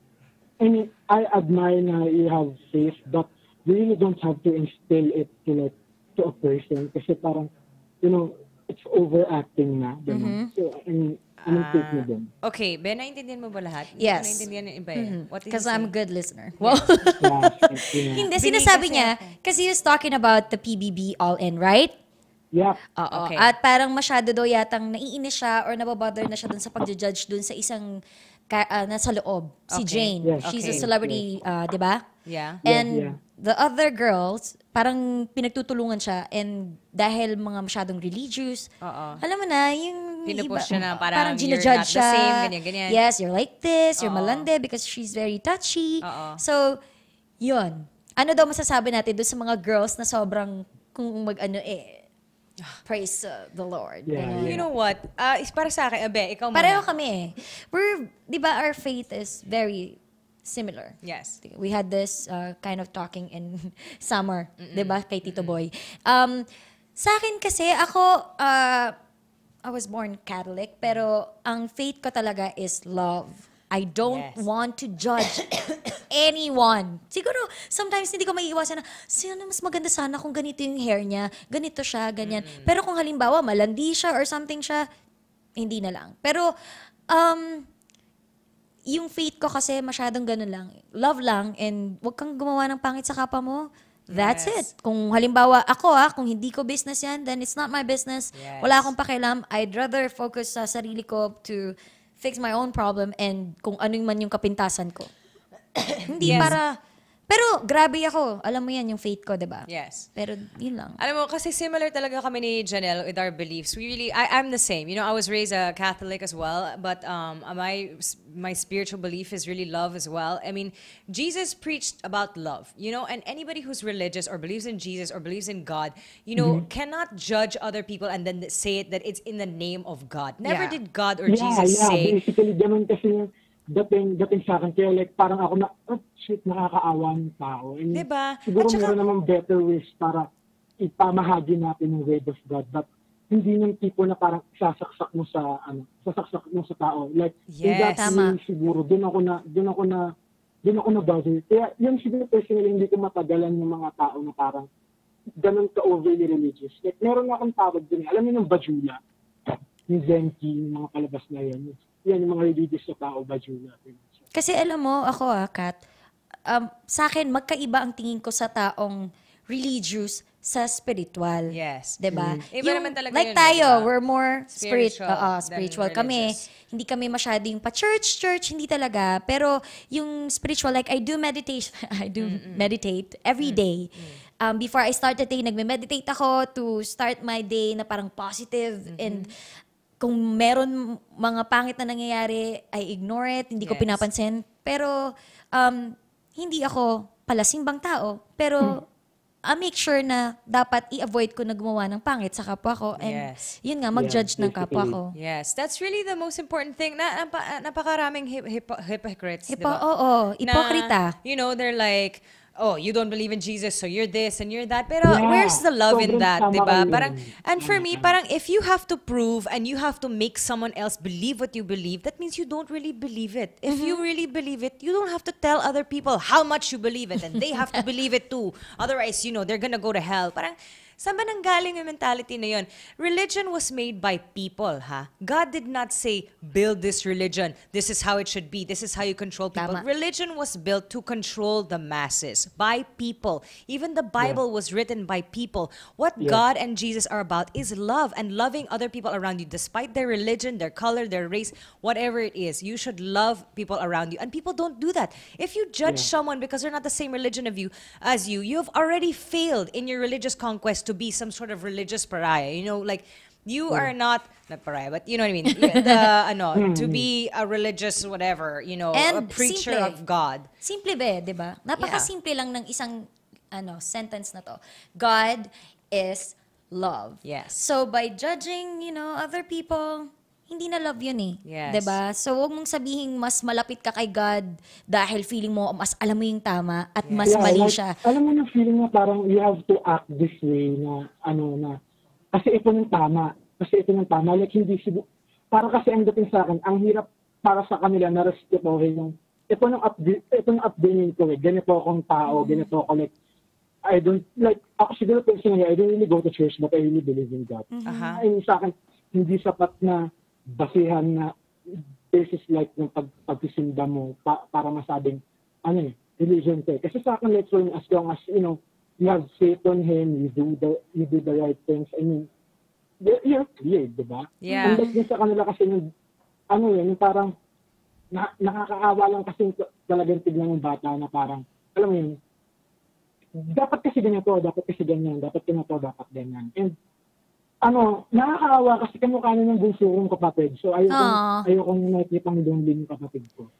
I mean, I admire na you have faith, but you really don't have to instill it to, like, to a person. Kasi parang, you know, it's overacting na. Mm-hmm. So, I mean, anong take mo din? Okay, Ben, naintindihan mo ba lahat? Yes. Naintindihan yung iba yan? Because I'm a good listener. Well, hindi, sinasabi niya, kasi he was talking about the PBB all-in, right? Yeah. Oo. Okay. At parang masyado daw yatang naiinis siya or nababother na siya dun sa pag-judge dun sa isang nasa loob, si Jane. Yes. She's a celebrity, di ba? Yeah. And the other girls, parang pinagtutulungan siya and dahil mga masyadong religious, alam mo na, yung iba, na parang ginajudge siya. Ganyan, ganyan. Yes, you're like this, you're malande because she's very touchy. So, yun. Ano daw masasabi natin dun sa mga girls na sobrang, kung mag-ano eh, praise the Lord. Yeah, you know what? Is para sa akin, Abe, ikaw muna. Pareho kami eh. We're, di ba, our faith is very similar. Yes. We had this kind of talking in summer, di ba, kay Tito Boy. Sa akin kasi, ako, I was born Catholic, pero ang faith ko talaga is love. I don't want to judge anyone. Siguro, sometimes hindi ko maiiwasan na, sana mas maganda sana kung ganito yung hair niya, ganito siya, ganyan. Pero kung halimbawa, malandi siya or something siya, hindi na lang. Pero, yung faith ko kasi masyadong ganun lang. Love lang and wag kang gumawa ng pangit sa kapwa mo. That's it. Kung halimbawa, ako kung hindi ko business yan, then it's not my business. Yes. Wala akong pakialam. I'd rather focus sa sarili ko to fix my own problem and kung ano man yung kapintasan ko. Hindi para... Pero grabe ako. Alam mo yan, yung faith ko, diba? Yes. Pero yun lang. Alam mo, kasi similar talaga kami ni Janelle with our beliefs. We really... I'm the same. You know, I was raised a Catholic as well. But my spiritual belief is really love as well. I mean, Jesus preached about love. You know, and anybody who's religious or believes in Jesus or believes in God, you know, cannot judge other people and then say it that it's in the name of God. Never did God or Jesus say... Basically, ganun kasi... Dating sa akin, kaya like, parang ako na, nakakaawa ng tao. And diba? Siguro meron naman better ways para ipamahagi natin yung word of God. But hindi yung tipo na parang sasaksak mo sa tao. Like, tama. Siguro, dun ako na bother. Kaya yung siguro personally, hindi ko matagalan yung mga tao na parang ganun ka-overly religious. Like, meron akong tawag din. Alam niyo yung bajula, yung zenki, yung mga palabas na yun. Yan yung mga religious na tao, bajula. Kasi alam mo, ako Kat, sa akin, magkaiba ang tingin ko sa taong religious sa spiritual. Yes. Diba? Iba naman talaga yun. Like tayo, we're more spiritual kami. Hindi kami masyado yung pa-church, hindi talaga. Pero yung spiritual, like I do meditate every day. Before I start the day, nagme-meditate ako to start my day na parang positive and kung meron mga pangit na nangyayari, I ignore it, hindi ko pinapansin. Pero, hindi ako palasimbang tao. Pero, I make sure na dapat i-avoid ko na gumawa ng pangit sa kapwa ko. And yun nga, mag-judge ng kapwa ko. Yes, that's really the most important thing. Napakaraming hypocrites, diba? Oo, hipokrita. You know, they're like, oh, you don't believe in Jesus, so you're this and you're that. Pero where's the love in that, diba? Parang, and for me, parang if you have to prove and you have to make someone else believe what you believe, that means you don't really believe it. If you really believe it, you don't have to tell other people how much you believe it and they have to believe it too. Otherwise, you know, they're gonna go to hell. Parang, saan ba nanggaling yung mentality na yun? Religion was made by people, ha? God did not say, build this religion. This is how it should be. This is how you control people. Tama. Religion was built to control the masses by people. Even the Bible was written by people. What God and Jesus are about is love and loving other people around you despite their religion, their color, their race, whatever it is. You should love people around you. And people don't do that. If you judge someone because they're not the same religion as you, you have already failed in your religious conquest to be some sort of religious pariah. You know, like, You are not napare, but you know what I mean. The to be a religious whatever, you know, and a preacher of God. Simple ba, 'di ba? Napakasimple lang ng isang sentence na to. God is love. Yes. So by judging, you know, other people, hindi na love yun eh. Yes. 'Di ba? So huwag mong sabihin mas malapit ka kay God dahil feeling mo mas alam mo yung tama at mas mali siya. Like, alam mo na feeling mo parang you have to act this way na kasi ito ng tama. Kasi ito ng tama. Like, hindi siya. Para kasi ang dating sa akin, ang hirap para sa kanila na respetuhin yung ito ng upbringing ko. Ganito akong tao. Ganito ako. Like, I don't, like, ako siguro personally, I don't really go to church, but I really believe in God. I mean, sa akin, hindi sapat na basihan na basis like ng pagtisimba mo para masabing, religion ko. Kasi sa akin, like, so, as long as, you know, you have faith on Him, you do the right things. I mean, you're clear, di ba? Yeah. Unlike din sa kanila kasi yung, parang, nakakaawa lang kasi talagang tignan ng bata na parang, alam mo yun, dapat kasi ganyan to, dapat kasi ganyan, dapat ganyan to, dapat ganyan. And, nakakaawa kasi kamukha na ng bunso kong kapatid. So, ayokong nakikipang dumbling kapatid ko.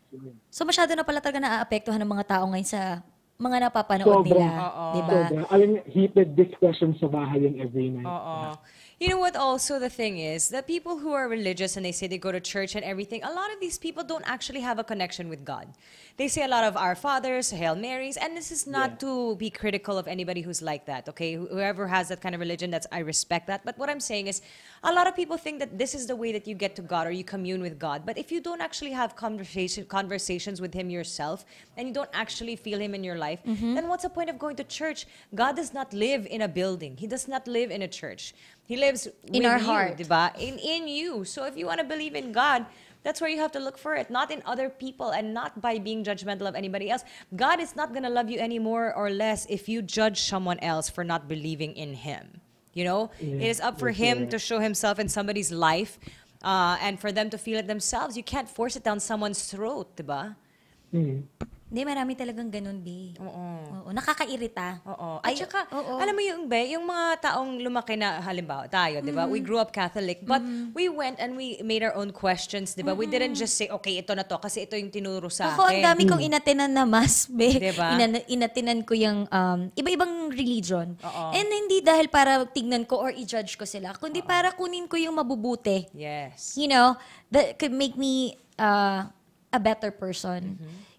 So, masyado na pala talaga naaapektuhan ng mga tao ngayon sa mga napapanood nila, diba? Sobrang heated discussion sa bahay yung every night. You know what also the thing is, the people who are religious and they say they go to church and everything, a lot of these people don't actually have a connection with God. They say a lot of Our Fathers, Hail Marys, and this is not to be critical of anybody who's like that, okay? Whoever has that kind of religion, I respect that. But what I'm saying is, a lot of people think that this is the way that you get to God or you commune with God. But if you don't actually have conversations with Him yourself and you don't actually feel Him in your life, then what's the point of going to church? God does not live in a building. He does not live in a church. He lives in our heart, diba? In you. So if you want to believe in God, that's where you have to look for it, not in other people and not by being judgmental of anybody else. God is not going to love you any more or less if you judge someone else for not believing in Him. You know, it is up for Him to show Himself in somebody's life and for them to feel it themselves. You can't force it down someone's throat, diba? Hindi, marami talagang ganun, B. Oo. Nakakairita. Oo. At saka, alam mo yung, B, yung mga taong lumaki na, halimbawa, tayo, di ba? We grew up Catholic, but we went and we made our own questions, di ba? We didn't just say, okay, ito na to, kasi ito yung tinuro sa akin. Ako, ang dami kong inatinan na mas, B. Di ba? Inatinan ko yung iba-ibang religion. And hindi dahil para tignan ko or i-judge ko sila, kundi para kunin ko yung mabubuti. Yes. You know, that could make me a better person.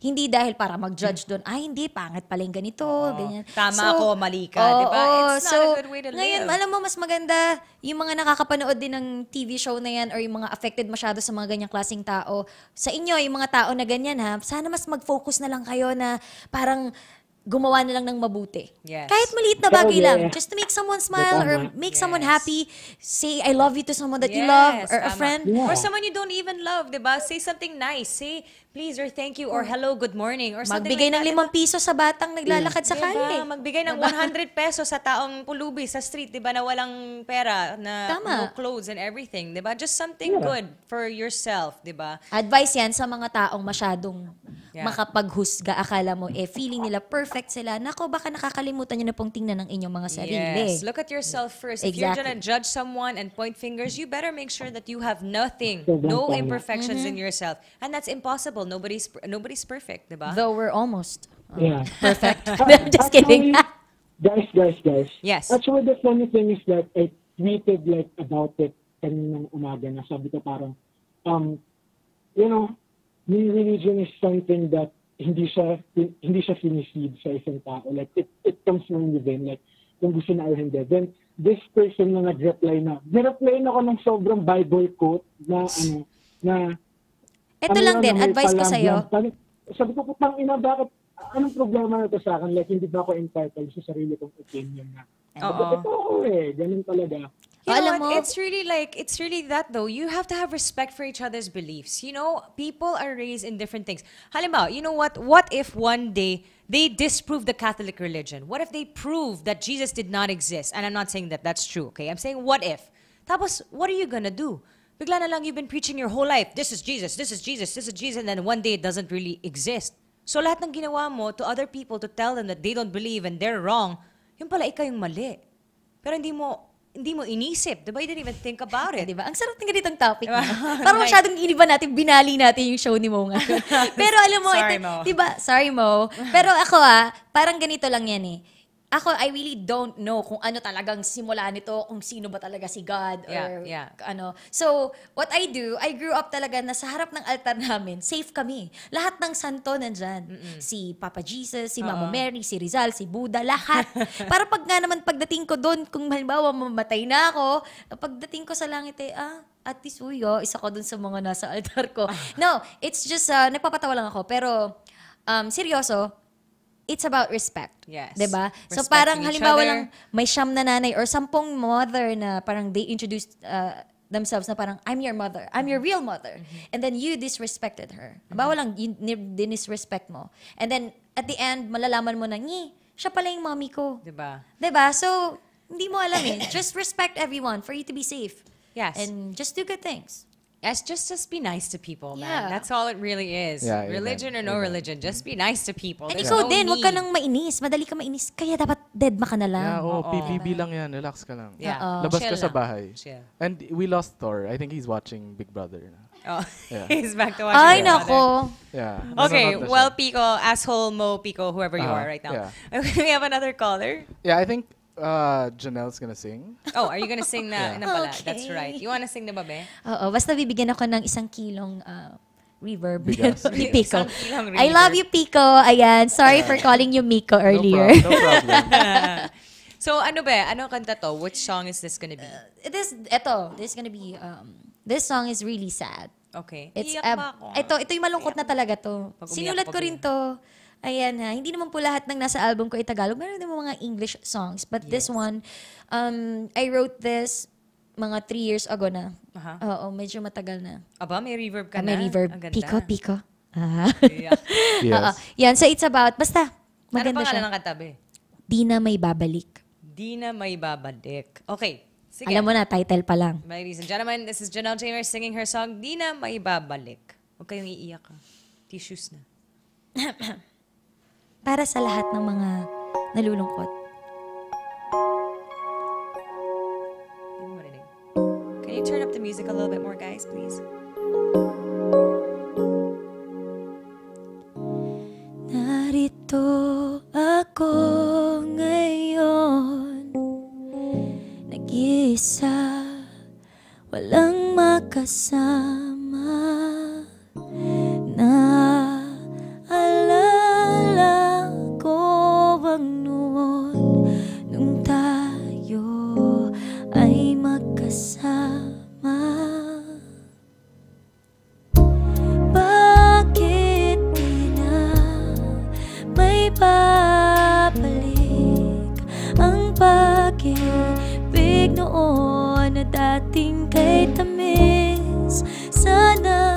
Hindi dahil para mag-judge doon, hindi, pangit pala yung ganito, ganyan. Tama ako, mali ka, di ba? It's not a good way to live. Ngayon, alam mo, mas maganda, yung mga nakakapanood din ng TV show na yan or yung mga affected masyado sa mga ganyang klaseng tao, sa inyo, yung mga tao na ganyan, ha, sana mas mag-focus na lang kayo na parang gumawa na lang ng mabuti. Yes. Kahit maliit na bagay lang. Just to make someone smile or make someone happy. Say, I love you to someone that you love or a friend. Or someone you don't even love, diba? Say something nice. Say, please or thank you or hello, good morning or something. Magbigay like ng 5 piso sa batang naglalakad sa kalye. Magbigay ng 100 pesos sa taong pulubi sa street, diba? Na walang pera, na no clothes and everything, diba? Just something good for yourself, diba? Advice yan sa mga taong masyadong makapaghusga. Akala mo, feeling nila perfect sila. Nako, baka nakakalimutan nyo na pong tingnan ng inyong mga sarili. Yes. Look at yourself first. Exactly. If you're gonna judge someone and point fingers, you better make sure that you have nothing, no imperfections in yourself. And that's impossible. Nobody's perfect, diba? Though we're almost perfect. I'm just kidding. Guys. Yes. Actually, the funny thing is that I tweeted like about it kaninang umaga na sabi ko parang, you know, religion is something that hindi siya finiseed sa isang tao. Like, it comes from within. Like, kung gusto na or hindi. Then, this person na nag-reply na, nireply na ako ng sobrang Bible quote na, ito lang din, advice ko sa'yo. Sabi ko, putang ina, bakit, anong problema na ito sa akin? Like, hindi ba ako entitled sa sarili kong opinion na? But ito ako ganun talaga. You know what? It's really that though. You have to have respect for each other's beliefs. You know, people are raised in different things. Halimbawa, you know what? What if one day they disprove the Catholic religion? What if they prove that Jesus did not exist? And I'm not saying that that's true, okay? I'm saying what if? Tapos, what are you gonna do? Bigla na lang you've been preaching your whole life. This is Jesus, this is Jesus, this is Jesus. And then one day it doesn't really exist. So lahat ng ginawa mo to other people to tell them that they don't believe and they're wrong, yung pala ikaw yung mali. Pero hindi mo hindi mo inisip. Diba? You didn't even think about it. Diba? Ang sarap ng ganitong topic. Diba? Parang masyadong iniba natin, binali natin yung show ni Mo nga. Pero alam mo, sorry, ito, Mo. Diba? Sorry, Mo. Pero ako parang ganito lang yan eh. Ako, I really don't know kung ano talagang simula nito, kung sino ba talaga si God or ano. So, what I do, I grew up talaga na sa harap ng altar namin, safe kami. Lahat ng santo nandyan. Mm-mm. Si Papa Jesus, si Mama Mary, si Rizal, si Buddha, lahat. Para pag nga naman pagdating ko doon, kung halimbawa mamatay na ako, pagdating ko sa langit eh, at least isa ko doon sa mga nasa altar ko. No, it's just, nagpapatawa lang ako. Pero, seryoso, it's about respect. Yes. Diba? So parang halimbawa lang may 9 na nanay or 10 mother na parang they introduced themselves na parang, I'm your mother. I'm your real mother. Mm-hmm. And then you disrespected her. Bawal lang, dinisrespect mo. And then at the end, malalaman mo na, siya pala yung mommy ko. Diba? Diba? So, hindi mo alam eh. Just respect everyone for you to be safe. Yes. And just do good things. Yes, just be nice to people, man. That's all it really is. Yeah, religion or no religion, just be nice to people. And ikaw din, huwag ka nang mainis. Madali ka mainis. Kaya dapat deadma ka na lang. Yeah, PBB lang yan. Relax ka lang. Yeah. Labas ka sa bahay. And we lost Thor. I think he's watching Big Brother now. Oh, yeah. He's back to watching Big Brother. Yeah. Okay, well, Pico, asshole Mo, Pico, whoever you are right now. Yeah. We have another caller. Yeah, I think... Janelle's gonna sing. Oh, are you gonna sing na pala? Okay. That's right. You wanna sing na ba, be? Oo, basta bibigyan ako ng 1 kilong reverb. Pico. I love you, Pico. Ayan, sorry for calling you Miko earlier. No problem. So, ano kanta to? Which song is this gonna be? This song is really sad. Okay. Ito yung malungkot na talaga to. Sinulat ko rin to. Ayan ha, hindi naman po lahat ng nasa album ko ay Tagalog. Meron din mga English songs. But this one, I wrote this mga 3 years ago na. Oo, medyo matagal na. Aba, may reverb ka na. May reverb. Pico. Yan, so it's about, basta, maganda siya. Ano pangalan ng katabi? Dina May Babalik. Dina May Babalik. Okay, sige. Alam mo na, title pa lang. Ladies and gentlemen, this is Janelle Jamer singing her song, Dina May Babalik. Huwag kayong iiyak ha. Tissues na. Para sa lahat ng mga nalulungkot. Can you turn up the music a little bit more, guys, please? Narito ako ngayon, nag-iisa, walang makasama, dating kay tamis sana.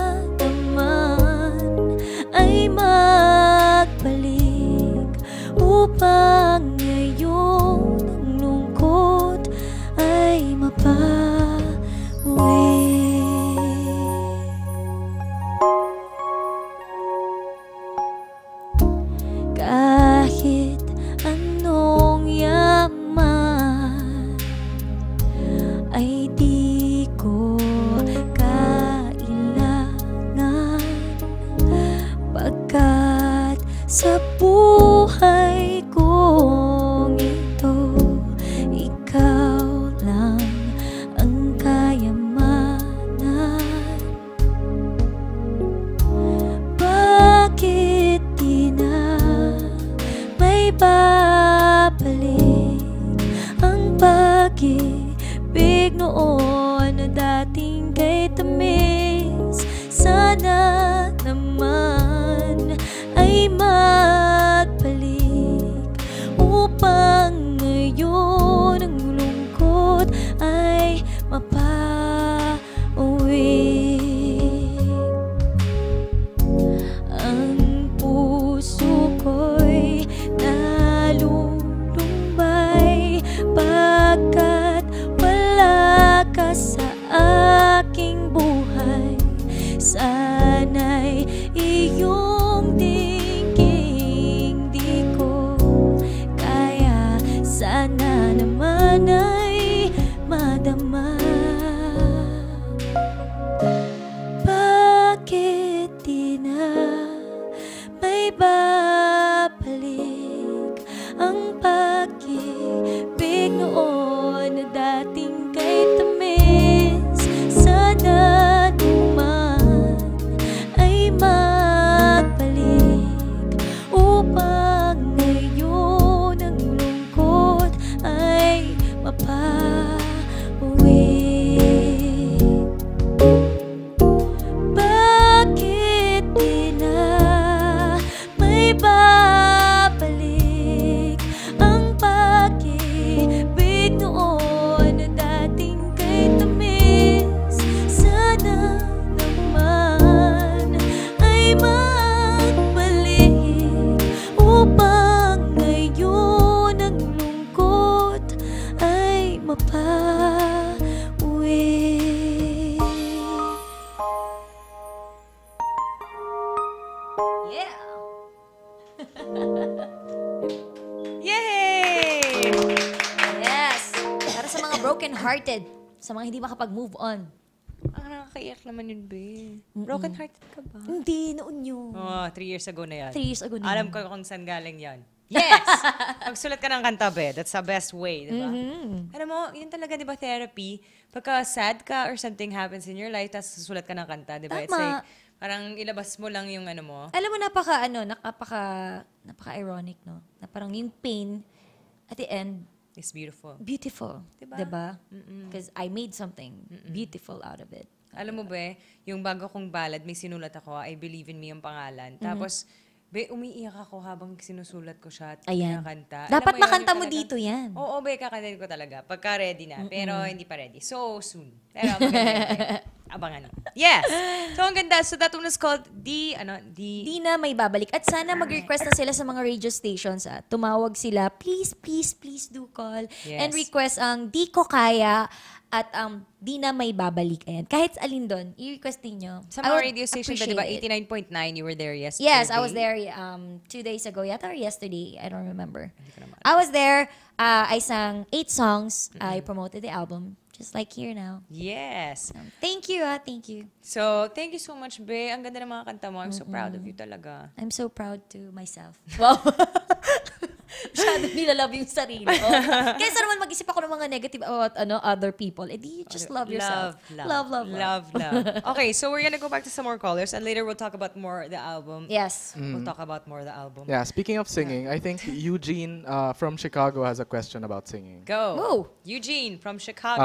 broken-hearted sa mga hindi makapag-move on. Ang nakakaiyak naman yun, babe. Broken-hearted ka ba? Hindi, noon yun. Oh, 3 years ago na yan. 3 years ago na. Alam ko kung saan galing yan. Yes! Magsulat ka ng kanta, be. That's the best way, di ba? Alam mo, yun talaga, di ba, therapy? Pagka sad ka or something happens in your life, tapos susulat ka ng kanta, di ba? It's like, parang ilabas mo lang yung ano mo. Alam mo, napaka-ironic, no? Na parang yung pain, at the end, it's beautiful. Beautiful. Diba? Because I made something beautiful out of it. Alam mo ba, yung bago kong ballad, may sinulat ako, I Believe in Me yung pangalan. Tapos, be, umiiyak ako habang sinusulat ko siya at kinakanta. Dapat makanta mo dito yan. Oo, be, kakantahin ko talaga. Pagka ready na. Pero hindi pa ready. So soon. Pero maganda. Abangan. Yes! So, ang ganda. So, that one is called Dina May Babalik. At sana mag-request na sila sa mga radio stations. Tumawag sila. Please, please, please do call. And request ang Diko Kaya at Dina May Babalik. Ayan. Kahit alin doon, i-request niyo. Sa mga radio station ba, diba? 89.9, you were there yesterday. Yes, I was there 2 days ago. Yata or yesterday. I don't remember. I was there. I sang 8 songs. I promoted the album. Just like here now. Yes. Thank you, thank you. So, thank you so much, Be. Ang ganda ng mga kanta mo. I'm so proud of you talaga. I'm so proud to myself. Wow. Masyado nilalove yung sarili ko. Kaysa naman mag-isip ako ng mga negative about other people. Eh, di you just love yourself. Love. Okay, so we're gonna go back to some more callers and later we'll talk about more the album. Yes. We'll talk about more the album. Yeah, speaking of singing, I think Eugene from Chicago has a question about singing. Go. Whoa. Eugene from Chicago.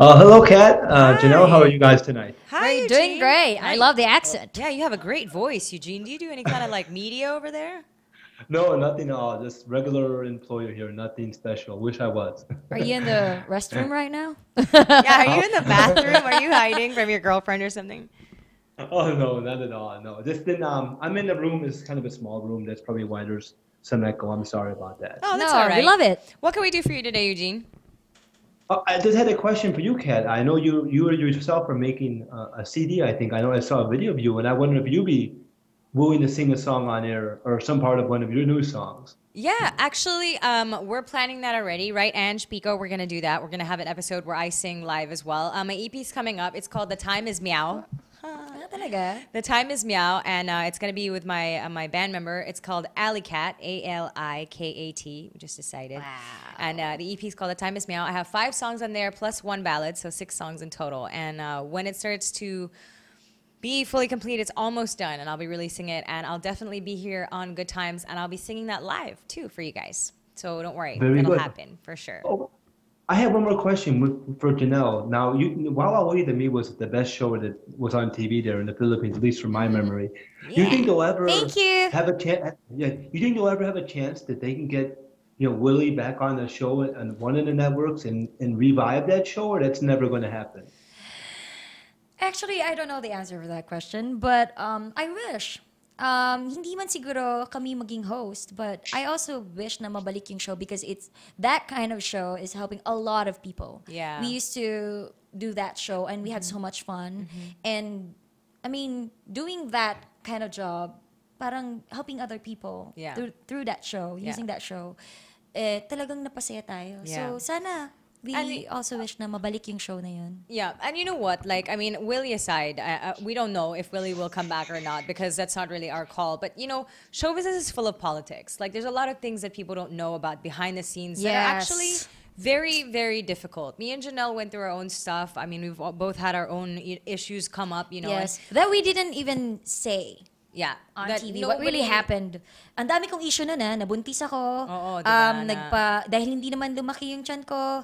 Hello, Kat. Janelle, how are you guys tonight? Hi, Eugene. Doing great. I love the accent. Yeah, you have a great voice, Eugene. Do you do any kind of like media over there? No, nothing at all. Just regular employer here. Nothing special. Wish I was. Are you in the restroom right now? Yeah, are you in the bathroom? Are you hiding from your girlfriend or something? Oh, no, not at all. No, just in, I'm in the room. It's kind of a small room. That's probably why there's some echo. I'm sorry about that. Oh, that's all right. We love it. What can we do for you today, Eugene? I just had a question for you, Kat. I know you yourself are making a CD, I think. I know I saw a video of you, and I wonder if you'd be willing to sing a song on air or some part of one of your new songs. Yeah, actually, we're planning that already, right, Ange, Pico? We're going to do that. We're going to have an episode where I sing live as well. My EP is coming up. It's called The Time Is Meow. The Time Is Meow, and it's going to be with my my band member. It's called Alikat, A-L-I-K-A-T. We just decided. Wow. And the EP is called The Time Is Meow. I have 5 songs on there plus 1 ballad, so 6 songs in total. And when it starts to be fully complete, it's almost done, and I'll be releasing it. And I'll definitely be here on Good Times, and I'll be singing that live, too, for you guys. So don't worry. It'll happen for sure. Oh. I have one more question for Janelle. Now, Wowowee to me was the best show that was on TV there in the Philippines, at least from my memory. Yeah. You think they'll ever have a chance? Yeah, you think they'll ever have a chance that they can get, you know, Willie back on the show and one of the networks and revive that show, or that's never going to happen? Actually, I don't know the answer for that question, but I wish. Hindi man siguro kami maging host, but I also wish na mabalik yung show because it's that kind of show is helping a lot of people. Yeah. We used to do that show and we had so much fun. And I mean, doing that kind of job, parang helping other people through that show, using that show, eh, talagang napasaya tayo. So sana we also wish na mabalik yung show na yun. Yeah, and you know what? Like, I mean, Willie aside, we don't know if Willie will come back or not because that's not really our call. But, you know, show business is full of politics. Like, there's a lot of things that people don't know about behind the scenes that are actually very, very difficult. Me and Janelle went through our own stuff. I mean, we've both had our own issues come up, you know. Yes, that we didn't even say. Yeah, on TV. What really happened? Ang dami kong issue na nabuntis ako. Dahil hindi naman lumaki yung tiyan ko,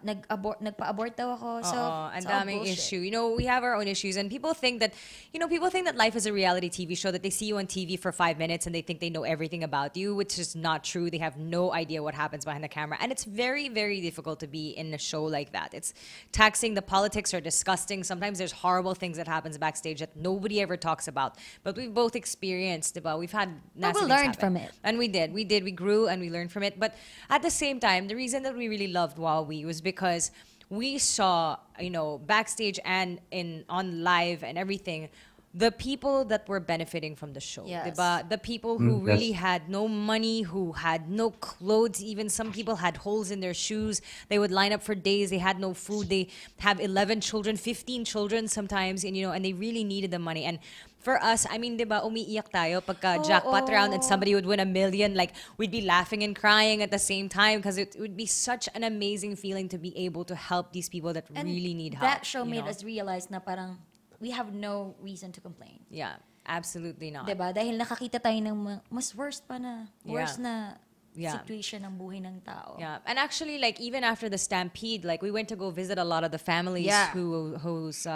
nagpa-abort daw ako. So, ang daming issue. You know, we have our own issues and people think that, you know, people think that life is a reality TV show that they see you on TV for 5 minutes and they think they know everything about you, which is not true. They have no idea what happens behind the camera. And it's very, very difficult to be in a show like that. It's taxing. The politics are disgusting. Sometimes there's horrible things that happens backstage that nobody ever talks about. But we've both experienced, diba? We've had nasty things happen. But we learned from it. And we did. We did. We grew and we learned from it. But at the same time, the reason that we really loved Wowowee was because we saw, you know, backstage and on live and everything, the people that were benefiting from the show. Yes. Diba? The people who really had no money, who had no clothes, even some people had holes in their shoes. They would line up for days. They had no food. They have 11 children, 15 children sometimes, and you know, and they really needed the money. And for us, I mean, diba, umiiyak tayo pagka jackpot round and somebody would win $1 million, like we'd be laughing and crying at the same time because it would be such an amazing feeling to be able to help these people that and really need help. That show made us realize na parang we have no reason to complain. Yeah, absolutely not. Diba? Dahil nakakita tayo ng mas worse pa na, worse na situation ng buhay ng tao. Yeah, and actually, like even after the stampede, like we went to go visit a lot of the families whose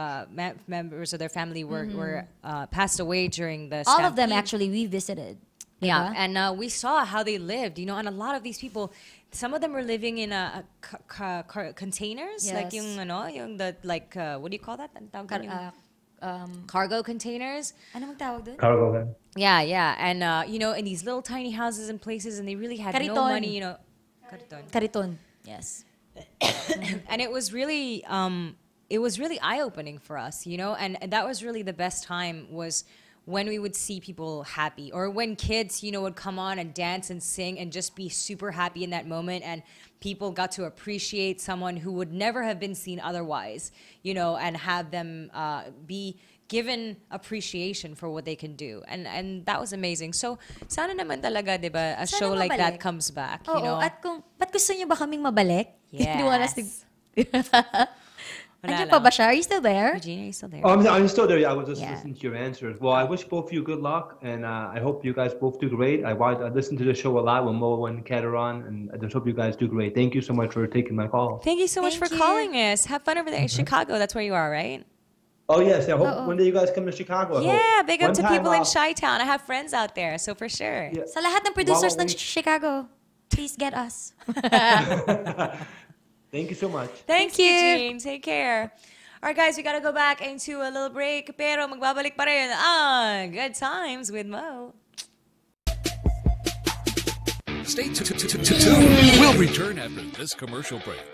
members of their family were passed away during the stampede. All of them actually we visited. Yeah, and we saw how they lived, you know, and a lot of these people, some of them were living in containers, like yung ano, yung the like what do you call that? Cargo containers. Ano magtawag dun? Cargo. Yeah, and you know, in these little tiny houses and places, and they really had no money, you know. Cariton. Yes. And it was really eye-opening for us, you know, and that was really the best time was when we would see people happy, or when kids, you know, would come on and dance and sing and just be super happy in that moment, and people got to appreciate someone who would never have been seen otherwise, you know, and have them be given appreciation for what they can do, and that was amazing. So, sana naman talaga, di ba, a show like that comes back, you know. At kung pat gusto niyo ba kaming mabalik? Yes. Do you want us to? Andiyan pa ba siya? Are you still there? Eugenia, are you still there? Oh, I'm still there. Yeah, I was just listening to your answers. Well, I wish both of you good luck, and I hope you guys both do great. I listen to the show a lot with Mo and Kat on, and I just hope you guys do great. Thank you so much for taking my call. Thank you so much for calling us. Have fun over there in Chicago. That's where you are, right? Oh, yes. I hope one day you guys come to Chicago. Yeah, big up to people in Chi-Town. I have friends out there, so for sure. Yeah. Sa lahat ng producers ng Chicago, please get us. Thank you so much. Thank you, Eugene. Take care. All right, guys, we got to go back into a little break. Pero magbabalik pa rin on Good Times with Mo. Stay tuned. We'll return after this commercial break.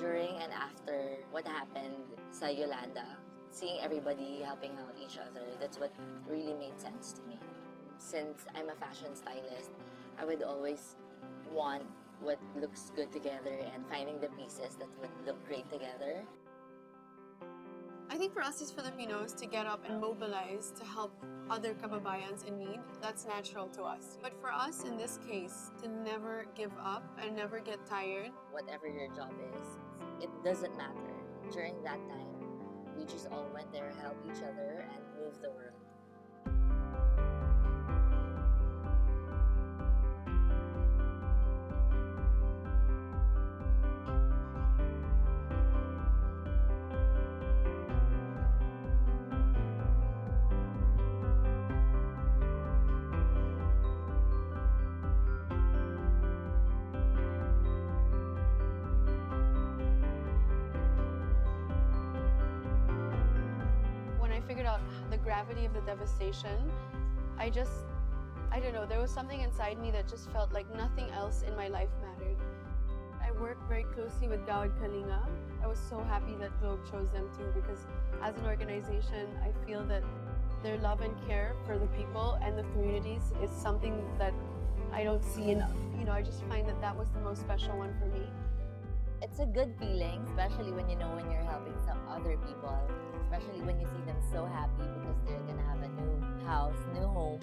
During and after what happened sa Yolanda, seeing everybody helping out each other, that's what really made sense to me. Since I'm a fashion stylist, I would always want what looks good together and finding the pieces that would look great together. I think for us as Filipinos to get up and mobilize to help other kababayans in need, that's natural to us. But for us in this case, to never give up and never get tired. Whatever your job is, it doesn't matter. During that time, we just all went there, helped each other, and moved the world. Gravity of the devastation, I don't know, there was something inside me that just felt like nothing else in my life mattered. I worked very closely with Gawad Kalinga. I was so happy that Globe chose them too, because as an organization, I feel that their love and care for the people and the communities is something that I don't see enough. You know, I just find that that was the most special one for me. It's a good feeling, especially when you know when you're helping some other people, especially when you see them so happy because they're gonna have a new house, new home.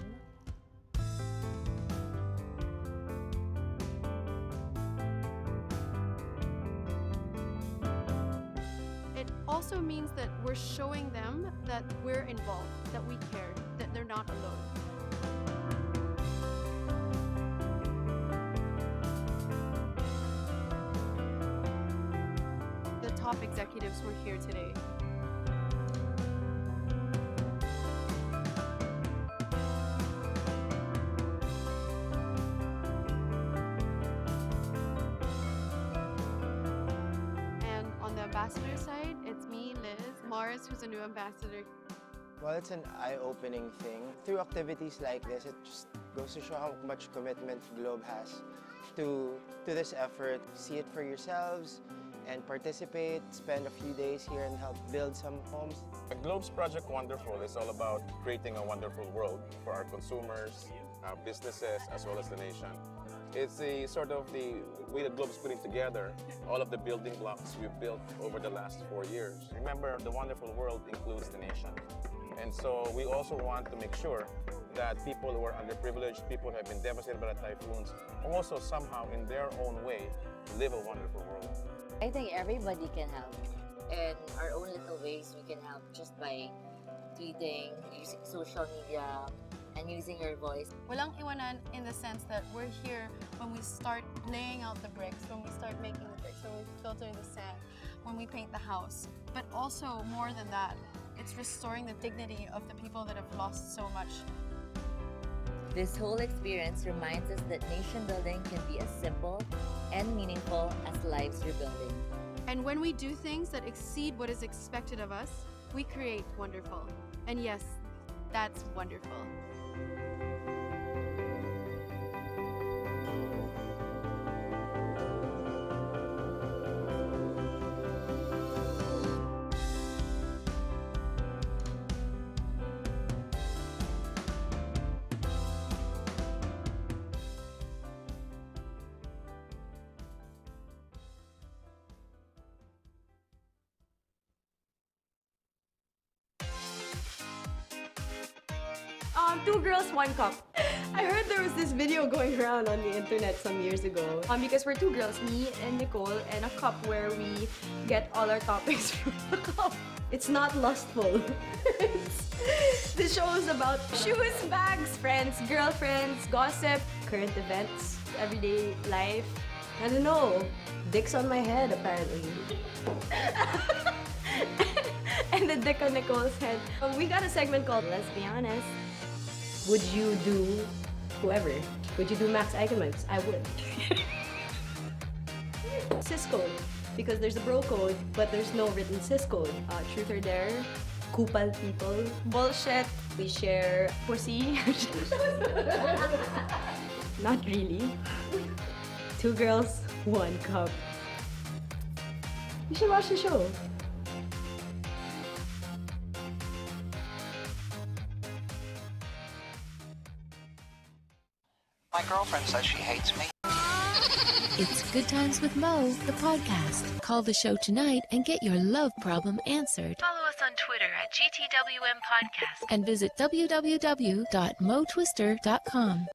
It also means that we're showing them that we're involved, that we care, that they're not alone. Top executives were here today. And on the ambassador side, it's me, Liz, Mars, who's a new ambassador. Well, it's an eye-opening thing. Through activities like this, it just goes to show how much commitment Globe has to this effort. See it for yourselves. and participate, spend a few days here and help build some homes. The Globe's Project Wonderful is all about creating a wonderful world for our consumers, our businesses, as well as the nation. It's the sort of the way the Globe's putting together all of the building blocks we've built over the last 4 years. Remember, the wonderful world includes the nation. And so we also want to make sure that people who are underprivileged, people who have been devastated by the typhoons, also somehow in their own way live a wonderful world. I think everybody can help. In our own little ways, we can help just by tweeting, using social media, and using your voice. Walang iwanan in the sense that we're here when we start laying out the bricks, when we start making the bricks, when we filter the sand, when we paint the house. But also, more than that, it's restoring the dignity of the people that have lost so much. This whole experience reminds us that nation building can be as simple and meaningful as lives rebuilding. And when we do things that exceed what is expected of us, we create wonderful. And yes, that's wonderful. Two girls, one cup. I heard there was this video going around on the internet some years ago. Because we're two girls, me and Nicole, and a cup where we get all our toppings from the cup. It's not lustful. The show is about shoes, bags, friends, girlfriends, gossip, current events, everyday life. I don't know. Dick's on my head, apparently. And the dick on Nicole's head. We got a segment called Let's Be Honest. Would you do whoever? Would you do Max Eichenmans? I would. Syscode, because there's a bro code, but there's no written Syscode. Truth or dare, kupal people, bullshit. We share pussy. Not really. Two girls, one cup. You should watch the show. My girlfriend says she hates me. It's Good Times with Mo, the podcast. Call the show tonight and get your love problem answered. Follow us on Twitter at GTWM Podcast and visit www.motwister.com.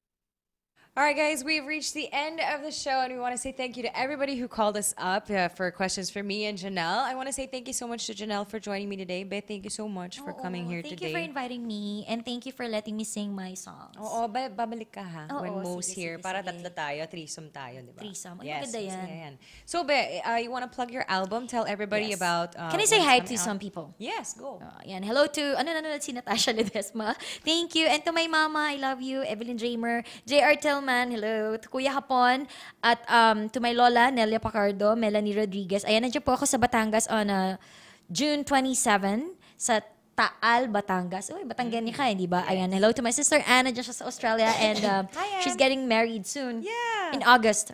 All right, guys, we've reached the end of the show, and we want to say thank you to everybody who called us up for questions for me and Janelle. I want to say thank you so much to Janelle for joining me today. Bae, thank you so much for coming here today. Thank you for inviting me, and thank you for letting me sing my songs. Oo, babalik ka ha when Mo's here. Para tatlo tayo, threesome tayo, di ba? Threesome. Ay, maganda yan. So, Bae, you want to plug your album? Tell everybody about... Can I say hi to some people? Yes, go. Yan. Hello to... si Natasha Ledesma. Thank you. And to my mama, I love you. Evelyn Dramer. JR Tillman. Hello to Kuya Hapon at to my lola, Nelia Pacardo, Melanie Rodriguez. Ayan, nandiyan po ako sa Batangas on June 27 sa Taal, Batangas. Uy, Batanggani ka, hindi ba? Ayan, hello to my sister Anna, dyan siya sa Australia, and she's getting married soon in August.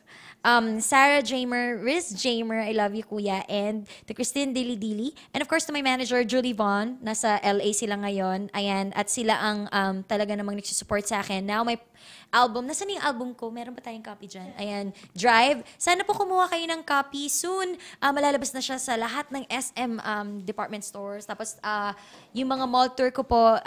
Sarah Jamer, Riz Jamer, I love you, Kuya, and to Christine Dili-Dili. And of course, to my manager, Julie Vaughn, nasa LA sila ngayon. Ayan, at sila ang talaga namang nagsusupport sa akin. Now, my album. Nasaan yung album ko? Meron ba tayong copy dyan? Ayan, Drive. Sana po kumuha kayo ng copy. Soon, malalabas na siya sa lahat ng SM department stores. Tapos, yung mga mall tour ko po,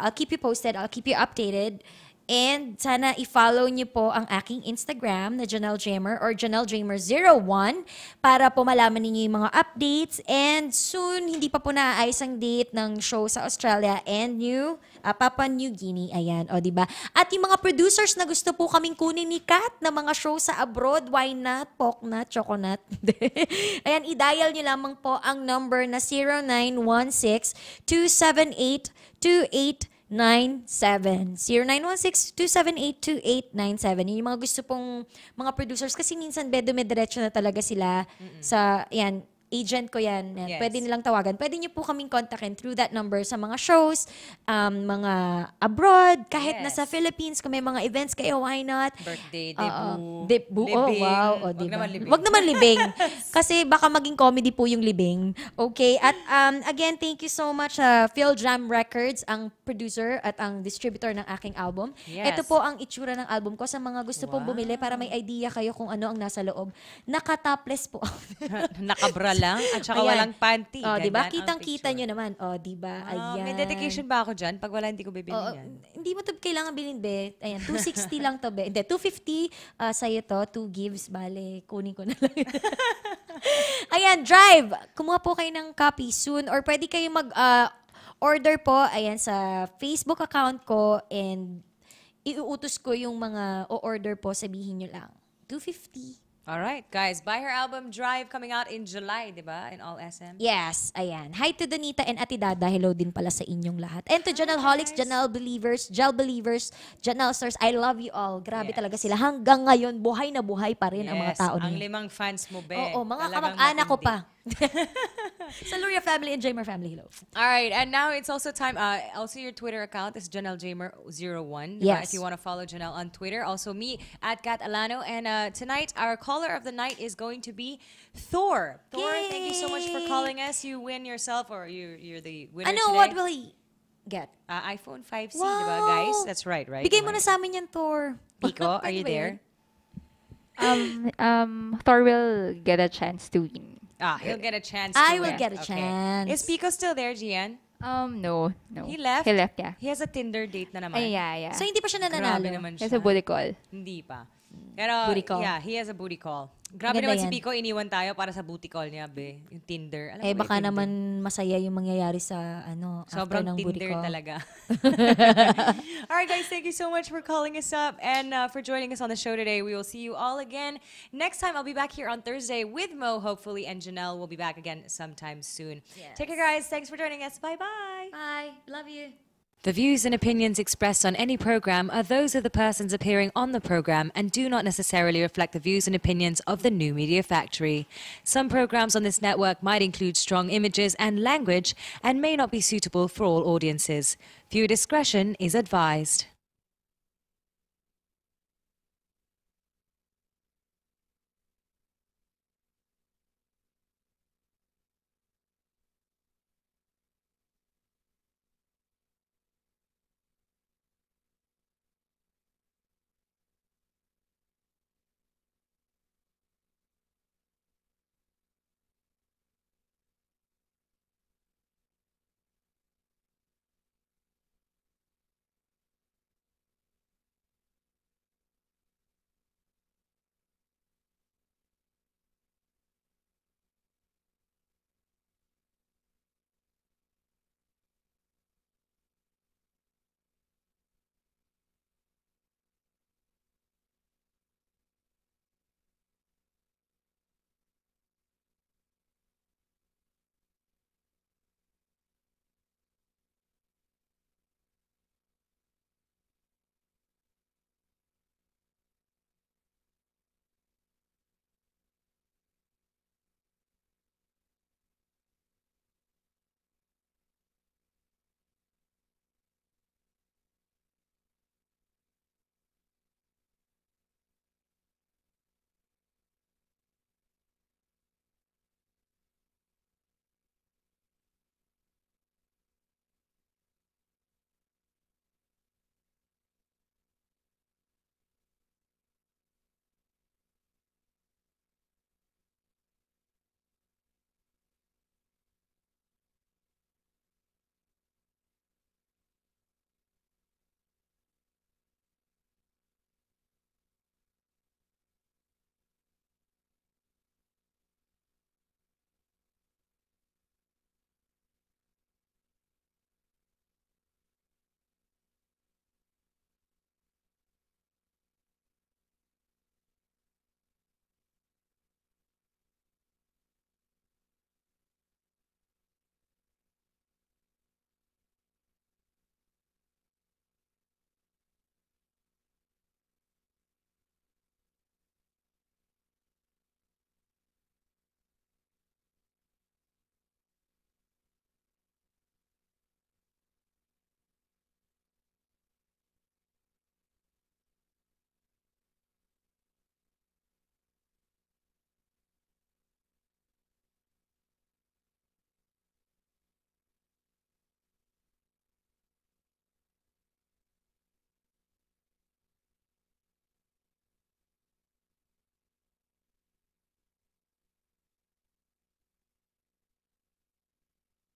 I'll keep you posted, I'll keep you updated. And sana i-follow niyo po ang aking Instagram na Janelle Jamer or Janelle Jamer 01 para po malaman niyo yung mga updates. And soon, hindi pa po naaayos ang date ng show sa Australia and Papua New Guinea. Ayan, o diba? At yung mga producers na gusto po kaming kunin ni Kat na mga show sa abroad, why not? Poknat, choconut. Ayan, i-dial niyo lamang po ang number na 0916-278-2897. 0916-278-2897. Yung mga gusto pong mga producers kasi minsan bedo may diretso na talaga sila sa, ayan, agent ko yan. Yes. Pwede nilang tawagan. Pwede niyo po kaming kontakin through that number sa mga shows, mga abroad, kahit yes. nasa Philippines, kung may mga events kayo, why not? Birthday, debut. Oh, wow. Oh, wag naman libing. Wag naman libing. Kasi baka maging comedy po yung libing. Okay. At again, thank you so much Phil Jam Records, ang producer at ang distributor ng aking album. Yes. Ito po ang itsura ng album ko sa mga gusto pong bumili para may idea kayo kung ano ang nasa loob. Nakatopless po. Nakabra lang at saka ayan. Walang panty. Oh, diba? Kitang-kita nyo naman. Oh, diba? Ayan. May dedication ba ako dyan? Pag wala, hindi ko bibili yan. Hindi mo ito kailangan bilhin, be. Ayan, 260 lang to, be. Hindi, 250 sa'yo to. 2 gives. Bale, kunin ko na lang. Ayan, Drive. Kumuha po kayo ng copy soon or pwede kayo mag-order po. Ayan, sa Facebook account ko and iuutos ko yung mga o-order po. Sabihin nyo lang. 250. All right, guys. Buy her album, Drive, coming out in July, di ba? In all SM. Yes, ayan. Hi to Donita and Ati Dada. Hello din pala sa inyong lahat. And to Janelle Holics, Janelle Believers, Jel Believers, Janelle Stars, I love you all. Grabe talaga sila. Hanggang ngayon, buhay na buhay pa rin ang mga tao niyo. Ang 5 fans mo, be. Oo, mga kamag-anak ko pa. Sa Luria family and Jamer family, hello. All right, and now it's also time. Also, your Twitter account is Janelle Jamer01. Yes. If you want to follow Janelle on Twitter, also me at Kat Alano. And tonight, our caller of the night is going to be Thor. Thor, yay! Thank you so much for calling us. You win yourself, or you're the winner. I know today. What will he get? iPhone 5C, diba, guys? That's right, right? Bigay mo na sa amin yan, Thor. Diko, are you there? Thor will get a chance to win. Ah, he'll get a chance. I will get a chance. Is Pico still there, Gian? No. He left? He left, yeah. He has a Tinder date na naman. Yeah. So, hindi pa siya nananalo? He has a booty call. Hindi pa. Pero, booty call. Yeah, he has a booty call. Grabe naman si Pico, iniwan tayo para sa booty call niya, be. Yung Tinder. Alam eh, baka Tinder naman masaya yung mangyayari sa, sobrang after ng booty call. Sobrang Tinder talaga. Alright guys, thank you so much for calling us up and for joining us on the show today. We will see you all again next time. I'll be back here on Thursday with Mo, hopefully, and Janelle will be back again sometime soon. Yes. Take care, guys. Thanks for joining us. Bye-bye. Bye. Love you. The views and opinions expressed on any program are those of the persons appearing on the program and do not necessarily reflect the views and opinions of the New Media Factory. Some programs on this network might include strong images and language and may not be suitable for all audiences. Viewer discretion is advised.